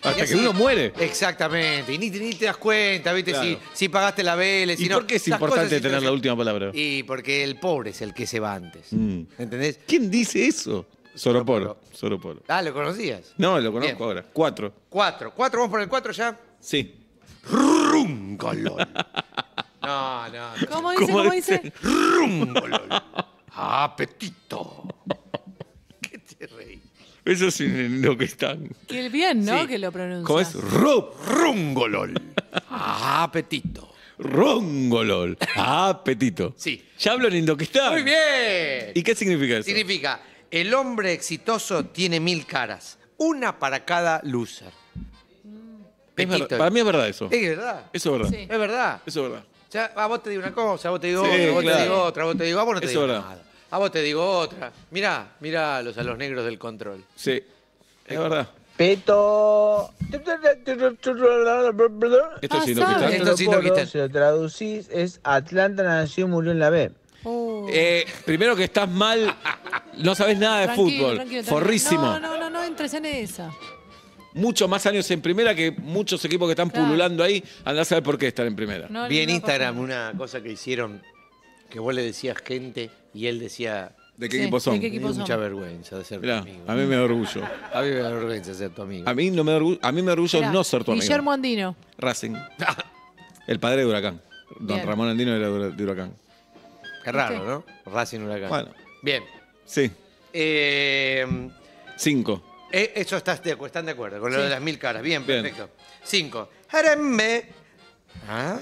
Hasta que uno muere. Exactamente. Y ni te das cuenta, ¿viste? Claro. Si pagaste la vela. ¿Y por qué es importante tener la última palabra? Y porque el pobre es el que se va antes. ¿Entendés? ¿Quién dice eso? Soroporo. Ah, ¿lo conocías? No, lo conozco ahora. 4. 4. ¿Vamos por el 4 ya? Sí. Rungolol. No. ¿Cómo dice? Rungolol. Apetito. ¿Qué te reí? Eso es lo que están. Qué bien, ¿no? Sí. Que lo pronuncias. ¿Cómo es? Rungolol. Apetito. Rongolol. Ah, Petito. Sí. Ya hablo en indoquistán. Muy bien. ¿Y qué significa eso? Significa, el hombre exitoso tiene 1000 caras. Una para cada loser. Petito. Para mí es verdad eso. Es verdad. Eso es verdad. Sí. Es verdad. Eso es verdad. Ya, a vos te digo una cosa, a vos te digo otra, a vos te digo otra, a vos te digo... A vos no te digo nada. A vos te digo otra. Mirá, mirá a los negros del control. Sí, es verdad. Peto. Esto es indoquistán. Esto es indoquistán. Si lo traducís, es Atlanta nació y murió en la B. Primero que estás mal, no sabés nada de fútbol. Tranquilo. Forrísimo. No entres en esa. Muchos más años en primera que muchos equipos que están pululando ahí. Andá a saber por qué están en primera. No, vi en Instagram una cosa que hicieron, que vos le decías gente y él decía... ¿De qué equipo son? Me dio mucha vergüenza de ser tu amigo. A mí me da orgullo. A mí me da vergüenza ser tu amigo. A mí, no me, a mí me da orgullo no ser tu amigo. Guillermo Andino. Racing. El padre de Huracán. Don Ramón Andino era de Huracán. Qué raro, ¿no? Racing Huracán. Bueno. Bien. Sí. 5. Eso están de acuerdo, con lo de las 1000 caras. Bien, perfecto. 5. Jerembe. ¿Ah?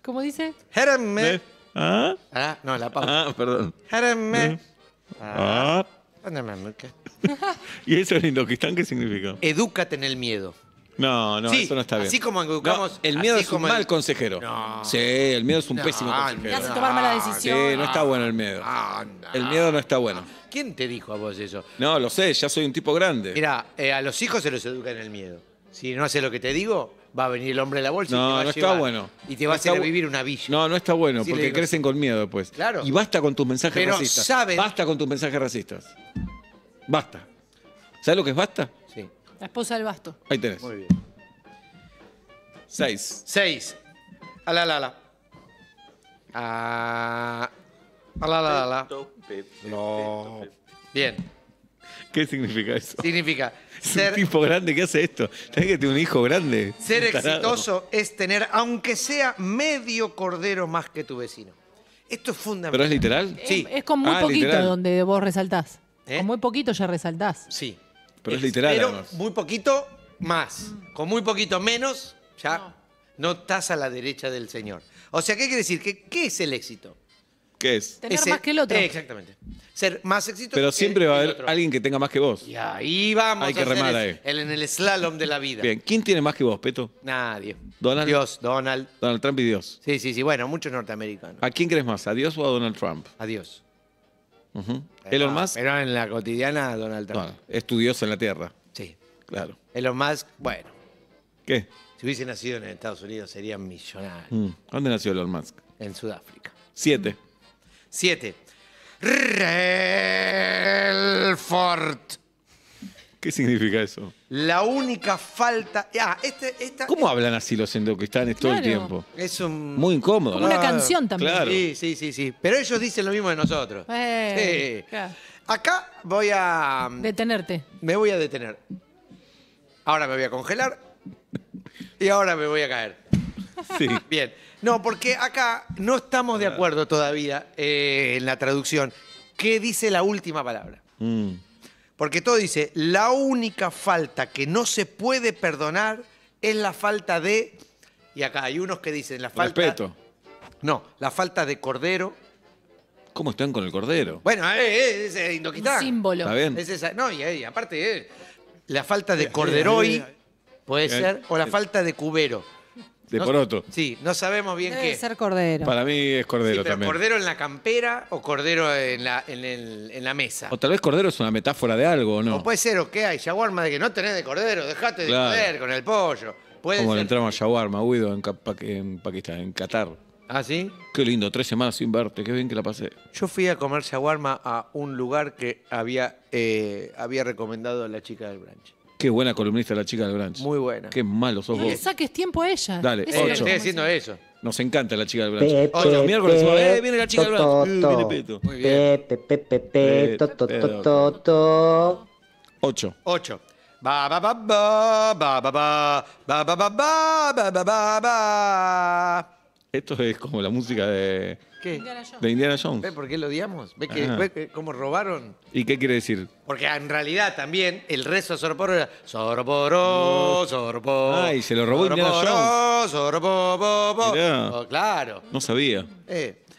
¿Cómo dice? Jerembe. ¿Ah? Ah, no, la pausa. Ah, perdón. Jerembe. Ah. ¿Y eso en indoquistán qué significa? Edúcate en el miedo. No, no, sí, eso no está bien. Así como educamos... No, el miedo es un mal consejero. No. Sí, el miedo es un pésimo consejero. Te hace tomar mala decisión. Sí, no está bueno el miedo. El miedo no está bueno. ¿Quién te dijo a vos eso? No, lo sé, ya soy un tipo grande. Mirá, a los hijos se los educa en el miedo. Si no haces lo que te digo, va a venir el hombre de la bolsa y te va a llevar. No, está bueno. Y te va a hacer vivir una villa. No, no está bueno, sí, porque crecen con miedo después. Claro. Y basta con tus mensajes racistas. Saben... Basta con tus mensajes racistas. Basta. ¿Sabes lo que es basta? Sí. La esposa del basto. Ahí tenés. Muy bien. 6. Alalala. Alalala. No. Bien. ¿Qué significa eso? Significa... Ser... Es un tipo grande que hace esto. ¿Sabés que tiene un hijo grande? Ser exitoso es tener, aunque sea medio cordero más que tu vecino. Esto es fundamental. ¿Pero es literal? Sí. Es con muy poquito literal. Donde vos resaltás. ¿Eh? Con muy poquito ya resaltás. Sí. Pero es literal. Pero además, muy poquito más. Con muy poquito menos, ya no estás a la derecha del señor. O sea, ¿qué quiere decir? ¿Qué es el éxito? ¿Qué es? Tener más que el otro. Exactamente. Ser más exitoso. Pero siempre va a haber alguien que tenga más que vos. Y ahí vamos. Hay que remar ahí. En el slalom de la vida. Bien. ¿Quién tiene más que vos, Peto? Nadie. ¿Donald? Dios, Donald. Donald Trump y Dios. Sí, sí, sí. Bueno, muchos norteamericanos. ¿A quién crees más? ¿A Dios o a Donald Trump? A Dios. Elon Musk. Pero en la cotidiana, Donald Trump. No, es tu Dios en la tierra. Sí. Claro. Elon Musk, bueno. ¿Qué? Si hubiese nacido en Estados Unidos serían millonarios. ¿Dónde nació Elon Musk? En Sudáfrica. 7. Relfort. ¿Qué significa eso? La única falta... ¿Cómo hablan así los indoquistanes todo el tiempo? Es un... Muy incómodo. Como una canción también. Claro. Sí, sí, sí, sí. Pero ellos dicen lo mismo de nosotros. Claro. Acá voy a... Detenerte. Me voy a detener. Ahora me voy a congelar. Y ahora me voy a caer. Sí. Bien. No, porque acá no estamos de acuerdo todavía en la traducción. ¿Qué dice la última palabra? Porque todo dice, la única falta que no se puede perdonar es la falta de... Y acá hay unos que dicen la falta... Respeto. No, la falta de cordero. ¿Cómo están con el cordero? Bueno, es indoquistán. Un símbolo. ¿Está bien? Es esa, no, y aparte, la falta de corderoy puede ser, o la falta de cubero. De poroto. Sí, no sabemos bien qué. Debe ser cordero. Para mí es cordero pero también. ¿Cordero en la campera o cordero en la mesa? O tal vez cordero es una metáfora de algo, ¿o no? O puede ser, o qué hay, shawarma, de que no tenés de cordero, dejate de joder con el pollo. Como le entramos a shawarma, Guido, en Pakistán, en Qatar. ¿Ah, sí? Qué lindo, 3 semanas sin verte, qué bien que la pasé. Yo fui a comer shawarma a un lugar que había recomendado a la chica del branch. Qué buena columnista la chica del branch. Muy buena. Qué malo sos vos. No le saques tiempo a ella. Dale, 8. Estoy haciendo eso. Nos encanta la chica del branch. Los miércoles viene la chica del branch. Viene Peto. Muy bien. 8. Ba ba ba ba ba ba ba ba ba ba ba ba ba. Esto es como la música de... ¿Qué? Indiana Jones. De Indiana Jones. ¿Ves por qué lo odiamos? ¿Ves que cómo robaron? ¿Y qué quiere decir? Porque en realidad también el rezo sorporo era sorporo, sorporo. Ah, y se lo robó Indiana Jones. Sorporo, claro. No sabía.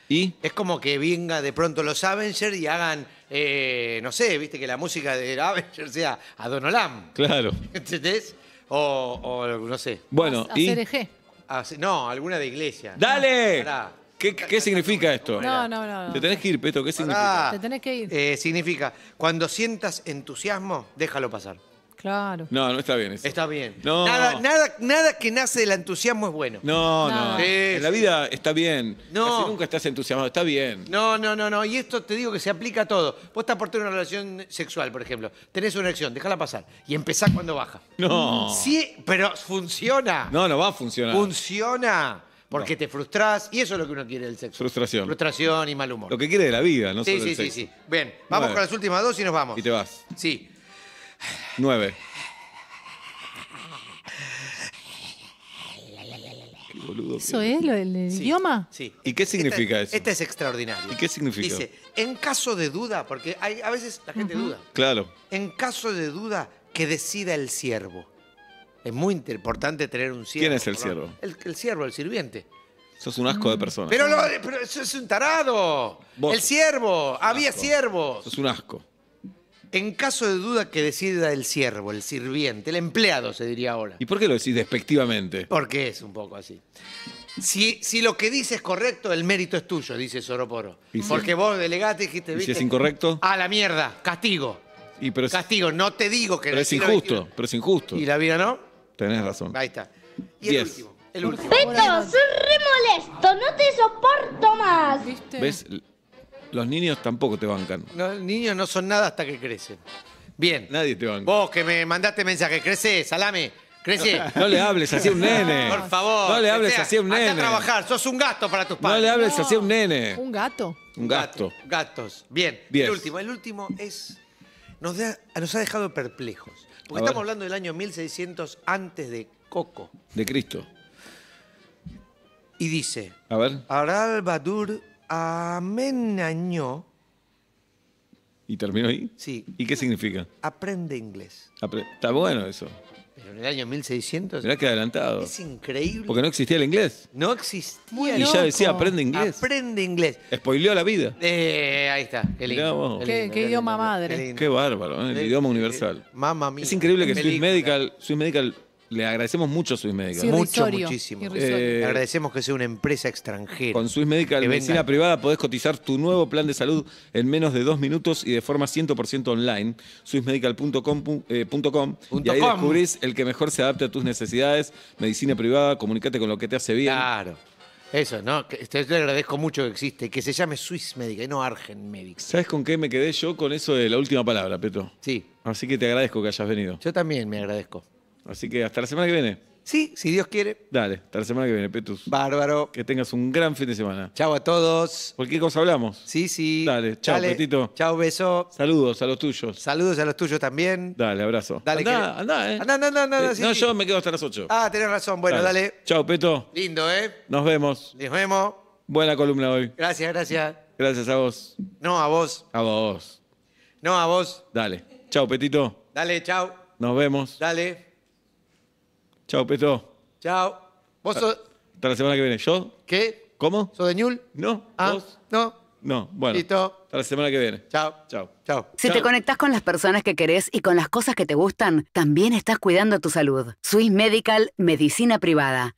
¿Y? Es como que venga de pronto los Avengers y hagan, no sé, viste que la música de Avengers sea a Donald Trump. Claro. ¿Entendés? O no sé. Bueno, ¿y? No, alguna de iglesia. ¡Dale! No, ¿Qué significa esto? No. Te tenés que ir, Peto. ¿Qué significa? Te tenés que ir. Significa, cuando sientas entusiasmo, déjalo pasar. Claro. No, no está bien eso. Está bien. No. Nada que nace del entusiasmo es bueno. No. En la vida está bien. No. Casi nunca estás entusiasmado. Está bien. No. Y esto te digo que se aplica a todo. Vos estás por tener una relación sexual, por ejemplo. Tenés una erección, déjala pasar. Y empezás cuando baja. No. Sí, pero funciona. No va a funcionar. Funciona. Porque te frustrás, y eso es lo que uno quiere del sexo. Frustración. Frustración y mal humor. Lo que quiere de la vida, no solo del sexo. Sí. Bien, vamos con las últimas dos y nos vamos. Y te vas. Sí. 9. ¿Eso es lo del idioma? Sí. ¿Y qué significa eso? Este es extraordinario. ¿Y qué significa? Dice, en caso de duda, porque a veces la gente duda. Claro. En caso de duda, que decida el siervo. Es muy importante tener un siervo. ¿Quién es el siervo? El siervo, el sirviente. Sos un asco de persona. Pero sos un tarado. ¿Vos? El siervo. Había siervos. Sos un asco. En caso de duda que decida el siervo, el sirviente, el empleado, se diría ahora. ¿Y por qué lo decís despectivamente? Porque es un poco así. Si lo que dices es correcto, el mérito es tuyo, dice Soroporo. Porque vos delegaste y dijiste... ¿Y si es incorrecto? A la mierda, castigo. Castigo, no te digo que... Pero es injusto. ¿Y la vida no? Tenés razón. Ahí está. Y 10. El último. Peto, soy re molesto, no te soporto más. ¿Viste? ¿Ves? Los niños tampoco te bancan. Los niños no son nada hasta que crecen. Bien. Nadie te banca. Vos que me mandaste mensaje, crece, salame, crece. No le hables así a un nene. Por favor. No le hables así a un nene. Anda a trabajar, sos un gasto para tus padres. No le hables así a un nene. Un gato. Un gato. Gatos. Bien. 10. El último es... Nos ha dejado perplejos. Porque estamos hablando del año 1600 antes de Coco. De Cristo. Y dice... A ver. Aral Badur... Amenañó. ¿Y terminó ahí? Sí. ¿Y qué significa? Aprende inglés. Está bueno eso. Pero en el año 1600... Mirá que adelantado. Es increíble. Porque no existía el inglés. No existía. Muy loco. Y ya decía, aprende inglés. Aprende inglés. Spoileó la vida. Ahí está. Qué idioma madre. Qué bárbaro, el idioma universal. Mamma mía. Es increíble que Swiss Medical... Le agradecemos mucho a Swiss Medical. Sí, muchísimo. Le agradecemos que sea una empresa extranjera. Con Swiss Medical, medicina privada, podés cotizar tu nuevo plan de salud en menos de 2 minutos y de forma 100% online. Swissmedical.com. Y ahí descubrís el que mejor se adapte a tus necesidades. Medicina privada, comunicate con lo que te hace bien. Claro. Eso, ¿no? Yo le agradezco mucho que existe, que se llame Swiss Medical y no Argent Medical. ¿Sabes con qué me quedé yo? Con eso de la última palabra, Peto. Sí. Así que te agradezco que hayas venido. Yo también me agradezco. Así que hasta la semana que viene. Sí, si Dios quiere. Dale, hasta la semana que viene, Petus. Bárbaro. Que tengas un gran fin de semana. Chau a todos. ¿Cualquier cosa hablamos? Sí. Dale, chau, Petito. Chau, beso. Saludos a los tuyos. Saludos a los tuyos también. Dale, abrazo. Dale, andá. No, yo me quedo hasta las 8. Ah, tenés razón. Bueno, dale. Chau, Peto. Lindo, Nos vemos. Nos vemos. Buena columna hoy. Gracias. Gracias a vos. No, a vos. A vos. No, a vos. Dale. Chau, Petito. Dale, chau. Nos vemos. Dale. Chao, Peto. Chao. ¿Vos sos...? Hasta la semana que viene. ¿Yo? ¿Qué? ¿Cómo? ¿Sos de Ñul? No. ¿Ah? ¿Vos? No. No, bueno. Listo. Hasta la semana que viene. Chao. Si te conectás con las personas que querés y con las cosas que te gustan, también estás cuidando tu salud. Swiss Medical, medicina privada.